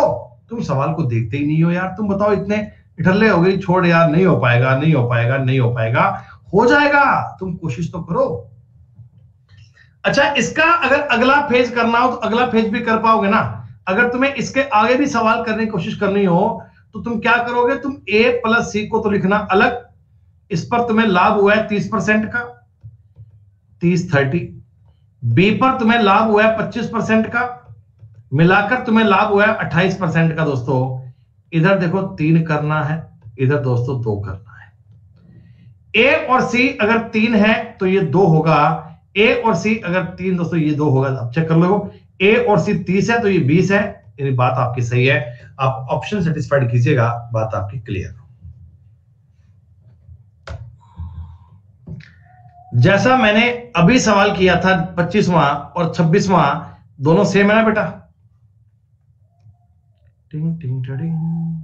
तुम सवाल को देखते ही नहीं हो यार, तुम बताओ इतने इठल्ले हो गई, छोड़ यार नहीं हो पाएगा, नहीं हो पाएगा, नहीं हो पाएगा, हो जाएगा, तुम कोशिश तो करो। अच्छा, इसका अगर अगला फेज करना हो तो अगला फेज भी कर पाओगे ना। अगर तुम्हें इसके आगे भी सवाल करने की कोशिश करनी हो तो तुम क्या करोगे? तुम ए प्लस सी को तो लिखना अलग, इस पर तुम्हें लाभ हुआ है 30% का, 30 30। बी पर तुम्हें लाभ हुआ है 25% का, मिलाकर तुम्हें लाभ हुआ है 28% का। दोस्तों इधर देखो 3 करना है, इधर दोस्तों 2 करना है। ए और सी अगर 3 है तो ये 2 होगा। ए और सी अगर 3 दोस्तों ये 2 होगा। आप चेक कर लो, ए और सी 30 है तो ये 20 है। यानी बात आपकी सही है, आप ऑप्शन सेटिस्फाइड कीजिएगा, बात आपकी क्लियर। जैसा मैंने अभी सवाल किया था 25वां और 26वां दोनों सेम है ना बेटा? टिंग टिंग टिंग।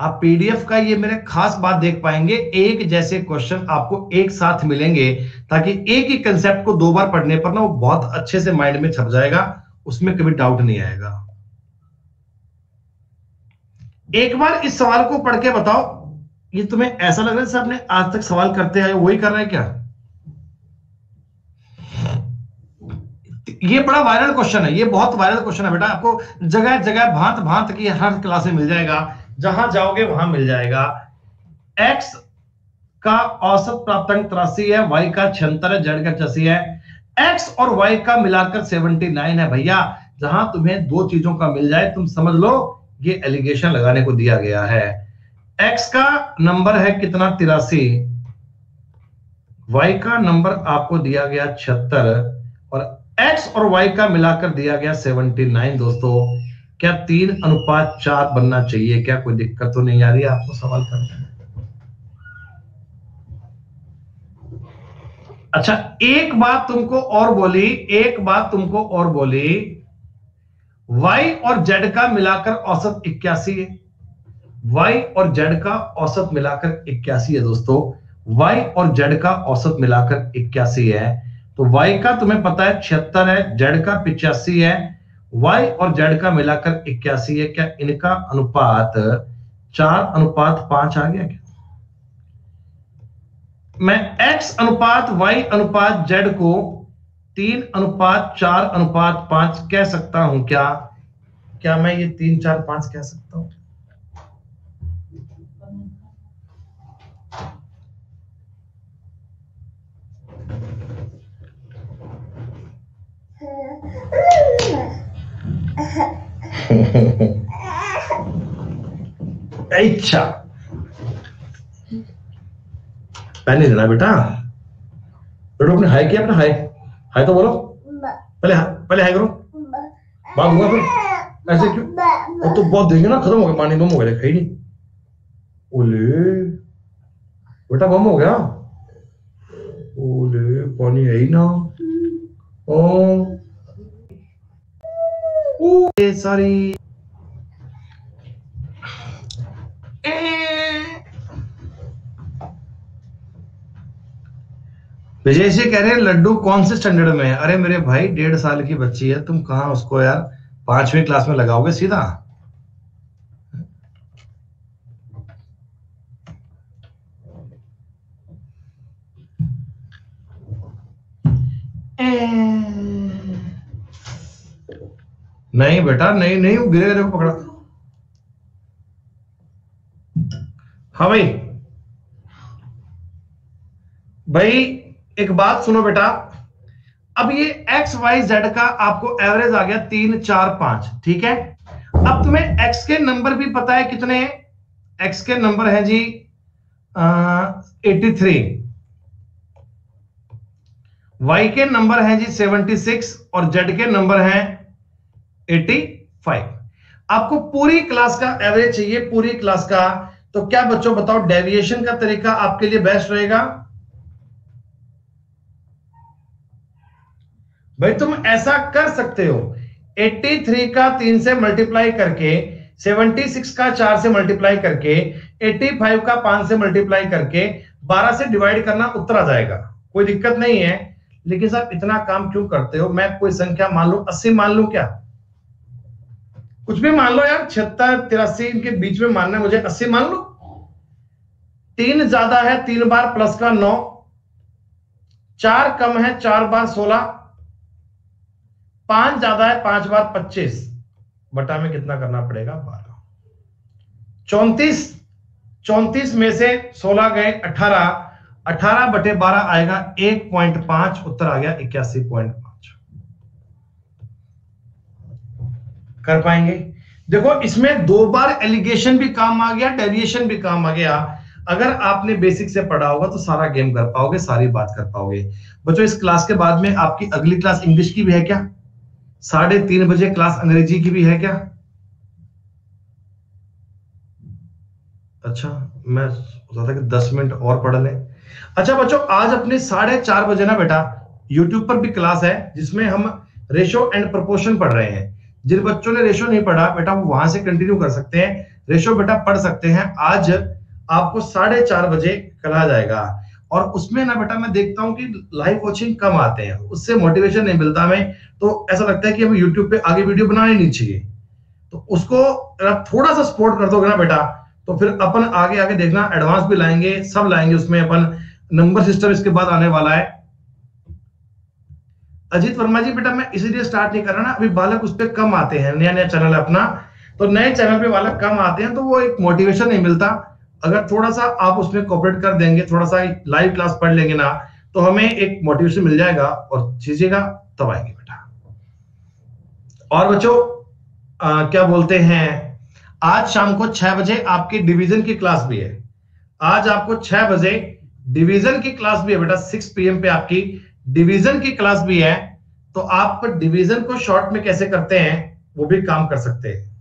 आप पीडीएफ का ये मेरे खास बात देख पाएंगे, एक जैसे क्वेश्चन आपको एक साथ मिलेंगे ताकि एक ही कंसेप्ट को 2 बार पढ़ने पर ना वो बहुत अच्छे से माइंड में छप जाएगा, उसमें कभी डाउट नहीं आएगा। एक बार इस सवाल को पढ़ के बताओ, ये तुम्हें ऐसा लग रहा है जैसे आपने आज तक सवाल करते आए वही कर रहे हैं क्या? ये बड़ा वायरल क्वेश्चन है, ये बहुत वायरल क्वेश्चन है बेटा। आपको जगह जगह भांत भांत की हर क्लास में मिल जाएगा, जहां जाओगे वहां मिल जाएगा। x का औसत प्राप्तांक 83 है, y का 76 है, z का 85 है। x और y का मिलाकर 79 है भैया। जहां तुम्हें 2 चीजों का मिल जाए तुम समझ लो ये एलिगेशन लगाने को दिया गया है। x का नंबर है कितना? 83। y का नंबर आपको दिया गया 76 और x और y का मिलाकर दिया गया 79। दोस्तों क्या 3:4 बनना चाहिए? क्या कोई दिक्कत तो नहीं आ रही आपको सवाल करने में? अच्छा, एक बात तुमको और बोली, एक बात तुमको और बोली, y और z का मिलाकर औसत 81 है। y और z का औसत मिलाकर 81 है दोस्तों। y और z का औसत मिलाकर 81 है। तो y का तुम्हें पता है 76 है, z का 85 है, y और z का मिलाकर 81 है। क्या इनका अनुपात 4:5 आ गया? क्या मैं x अनुपात y अनुपात z को 3:4:5 कह सकता हूं क्या? क्या मैं ये 3 4 5 कह सकता हूं? अच्छा पहले देना बेटा, बेटा अपने हाय किया, अपना हाय हाय तो बोलो पहले, पहले हाय करो। बाप हुआ फिर ऐसे क्यों? वो तो बहुत देंगे ना, खत्म हो गया पानी, बम हो गया, खाई नहीं। ओले बेटा बम हो गया, ओले पानी है ही ना। ओ सॉरी, विजय से कह रहे हैं लड्डू कौन से स्टैंडर्ड में है? अरे मेरे भाई 1.5 साल की बच्ची है, तुम कहां उसको यार 5वीं क्लास में लगाओगे सीधा। नहीं बेटा नहीं नहीं, वो गिरे को पकड़ा। हाँ भाई भाई एक बात सुनो बेटा, अब ये XYZ का आपको एवरेज आ गया 3 4 5, ठीक है। अब तुम्हें X के नंबर भी पता है कितने हैं? X के नंबर है जी 83, Y के नंबर है जी 76 और Z के नंबर है 85। आपको पूरी क्लास का एवरेज चाहिए, पूरी क्लास का। तो क्या बच्चों बताओ डेविएशन का तरीका आपके लिए बेस्ट रहेगा? भाई तुम ऐसा कर सकते हो, 83 का 3 से मल्टीप्लाई करके, 76 का 4 से मल्टीप्लाई करके, 85 का 5 से मल्टीप्लाई करके 12 से डिवाइड करना, उत्तर आ जाएगा, कोई दिक्कत नहीं है। लेकिन साहब इतना काम क्यों करते हो? मैं कोई संख्या मान लो 80 मान लो, क्या कुछ भी मान लो यार, 76 83 इनके बीच में मानना है मुझे, 80 मान लो। 3 ज्यादा है 3 बार प्लस का 9, 4 कम है 4 बार 16, 5 ज्यादा है 5 बार 25, बटा में कितना करना पड़ेगा 12, 34 में से 16 गए 18, 18 बटे 12 आएगा 1.5, उत्तर आ गया 81.5। कर पाएंगे? देखो इसमें 2 बार एलिगेशन भी काम आ गया, डेविएशन भी काम आ गया। अगर आपने बेसिक से पढ़ा होगा तो सारा गेम कर पाओगे, सारी बात कर पाओगे। बच्चों इस क्लास के बाद में आपकी अगली क्लास इंग्लिश की भी है क्या? 3:30 बजे क्लास अंग्रेजी की भी है क्या? अच्छा मैं सोचा था कि 10 मिनट और पढ़ लें। अच्छा बच्चों आज अपने 4:30 बजे ना बेटा YouTube पर भी क्लास है जिसमें हम रेशो एंड प्रोपोर्शन पढ़ रहे हैं। जिन बच्चों ने रेशो नहीं पढ़ा बेटा वो वहां से कंटिन्यू कर सकते हैं, रेशो बेटा पढ़ सकते हैं। आज आपको 4:30 बजे कहा जाएगा। और उसमें ना बेटा मैं देखता हूं कि लाइव कोचिंग कम आते हैं, उससे मोटिवेशन नहीं मिलता हमें, तो ऐसा लगता है कि हमें YouTube पे आगे वीडियो बनानी नहीं चाहिए। तो उसको थोड़ा सा सपोर्ट कर दोगे ना बेटा तो फिर अपन आगे आगे देखना एडवांस भी लाएंगे, सब लाएंगे। उसमें अपन नंबर सिस्टम इसके बाद आने वाला है। अजीत वर्मा जी बेटा मैं इसीलिए स्टार्ट नहीं कर रहा ना, अभी बालक उस पर कम आते हैं, नया नया चैनल है अपना, तो नए चैनल पे बालक कम आते हैं तो वो एक मोटिवेशन नहीं मिलता। अगर थोड़ा सा आप उसमें कोऑपरेट कर देंगे, थोड़ा सा लाइव क्लास पढ़ लेंगे ना तो हमें एक मोटिवेशन मिल जाएगा और चीजें का तब आएंगे बेटा। और बच्चों क्या बोलते हैं, आज शाम को 6 बजे आपकी डिवीजन की क्लास भी है। आज आपको 6 बजे डिवीजन की क्लास भी है बेटा, 6 PM पे आपकी डिवीजन की क्लास भी है। तो आप डिवीजन को शॉर्ट में कैसे करते हैं वो भी काम कर सकते हैं।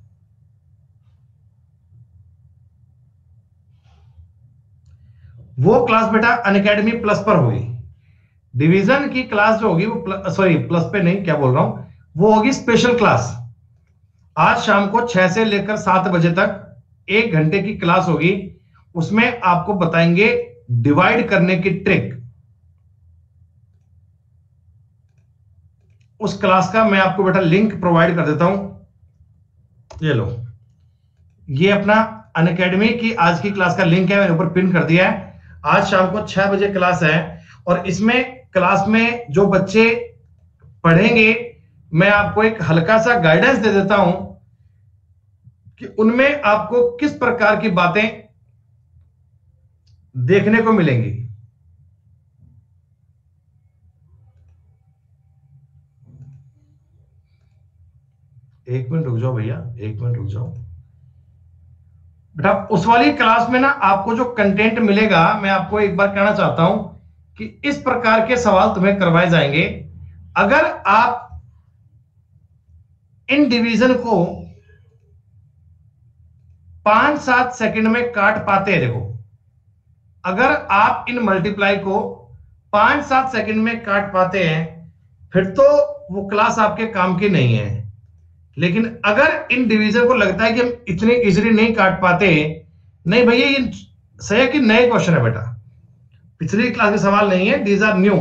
वो क्लास बेटा अनअकैडमी प्लस पर होगी, डिवीजन की क्लास जो होगी वो सॉरी प्लस पे नहीं, क्या बोल रहा हूं, वो होगी स्पेशल क्लास। आज शाम को 6 से लेकर 7 बजे तक 1 घंटे की क्लास होगी, उसमें आपको बताएंगे डिवाइड करने की ट्रिक। उस क्लास का मैं आपको बेटा लिंक प्रोवाइड कर देता हूं, ये लो, ये अपना अनअकैडमी की आज की क्लास का लिंक है, मैंने ऊपर पिन कर दिया है। आज शाम को 6 बजे क्लास है और इसमें क्लास में जो बच्चे पढ़ेंगे मैं आपको एक हल्का सा गाइडेंस दे देता हूं कि उनमें आपको किस प्रकार की बातें देखने को मिलेंगी। एक मिनट रुक जाओ भैया, एक मिनट रुक जाओ बेटा। उस वाली क्लास में ना आपको जो कंटेंट मिलेगा मैं आपको एक बार कहना चाहता हूं कि इस प्रकार के सवाल तुम्हें करवाए जाएंगे। अगर आप इन डिवीजन को 5-7 सेकंड में काट पाते हैं, देखो अगर आप इन मल्टीप्लाई को 5-7 सेकंड में काट पाते हैं फिर तो वो क्लास आपके काम की नहीं है। लेकिन अगर इन डिवीजन को लगता है कि हम इतने इजीली नहीं काट पाते, नहीं भैया ये सही कि नए क्वेश्चन है बेटा, पिछली क्लास के सवाल नहीं है, दीज आर न्यू,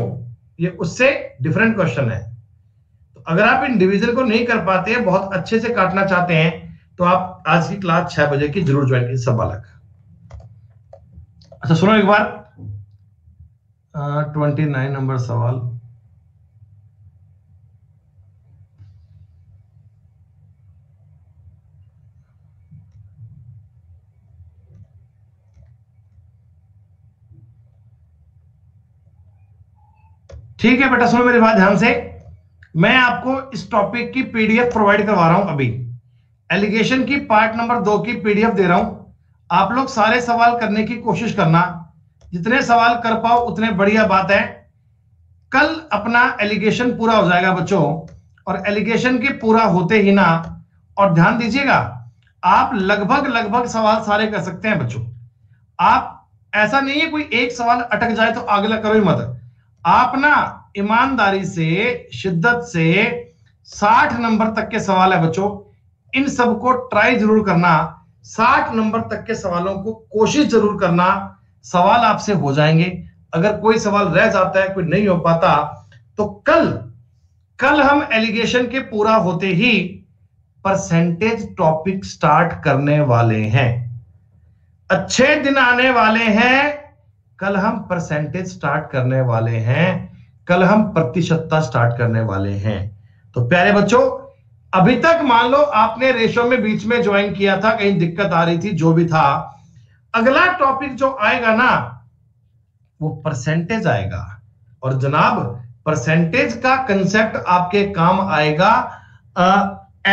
ये उससे डिफरेंट क्वेश्चन है। तो अगर आप इन डिवीजन को नहीं कर पाते हैं, बहुत अच्छे से काटना चाहते हैं, तो आप आज की क्लास 6 बजे की जरूर ज्वाइन कीजिए सब बालक। अच्छा सुनो एक बार 29 नंबर सवाल। ठीक है बेटा सुनो मेरी बात ध्यान से, मैं आपको इस टॉपिक की पीडीएफ प्रोवाइड करवा रहा हूं अभी, एलिगेशन की पार्ट नंबर 2 की पीडीएफ दे रहा हूं। आप लोग सारे सवाल करने की कोशिश करना, जितने सवाल कर पाओ उतने बढ़िया बात है। कल अपना एलिगेशन पूरा हो जाएगा बच्चों, और एलिगेशन के पूरा होते ही ना, और ध्यान दीजिएगा आप लगभग सवाल सारे कर सकते हैं बच्चों। आप ऐसा नहीं है कोई एक सवाल अटक जाए तो अगला करो ही मत। आप ना ईमानदारी से शिद्दत से 60 नंबर तक के सवाल है बच्चों, इन सबको ट्राई जरूर करना। 60 नंबर तक के सवालों को कोशिश जरूर करना, सवाल आपसे हो जाएंगे। अगर कोई सवाल रह जाता है, कोई नहीं हो पाता, तो कल हम एलिगेशन के पूरा होते ही परसेंटेज टॉपिक स्टार्ट करने वाले हैं। अच्छे दिन आने वाले हैं, कल हम परसेंटेज स्टार्ट करने वाले हैं, कल हम प्रतिशतता स्टार्ट करने वाले हैं। तो प्यारे बच्चों अभी तक मान लो आपने रेशो में बीच में ज्वाइन किया था, कहीं दिक्कत आ रही थी, जो भी था, अगला टॉपिक जो आएगा ना वो परसेंटेज आएगा। और जनाब परसेंटेज का कंसेप्ट आपके काम आएगा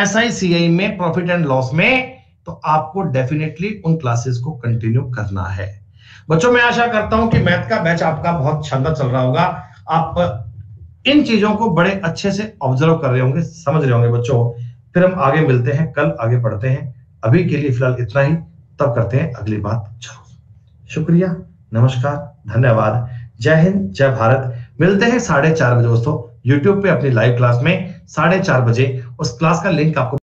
SICI में, प्रॉफिट एंड लॉस में। तो आपको डेफिनेटली उन क्लासेस को कंटिन्यू करना है बच्चों। मैं आशा करता हूं कि मैथ का बैच आपका बहुत शानदार चल रहा होगा, आप इन चीजों को बड़े अच्छे से ऑब्जर्व कर रहे होंगे, समझ रहे होंगे बच्चों। फिर हम आगे मिलते हैं, कल आगे पढ़ते हैं। अभी के लिए फिलहाल इतना ही, तब करते हैं अगली बात जरूर। शुक्रिया, नमस्कार, धन्यवाद, जय हिंद, जय भारत। मिलते हैं 4:30 बजे दोस्तों यूट्यूब पे अपनी लाइव क्लास में 4:30 बजे। उस क्लास का लिंक आपको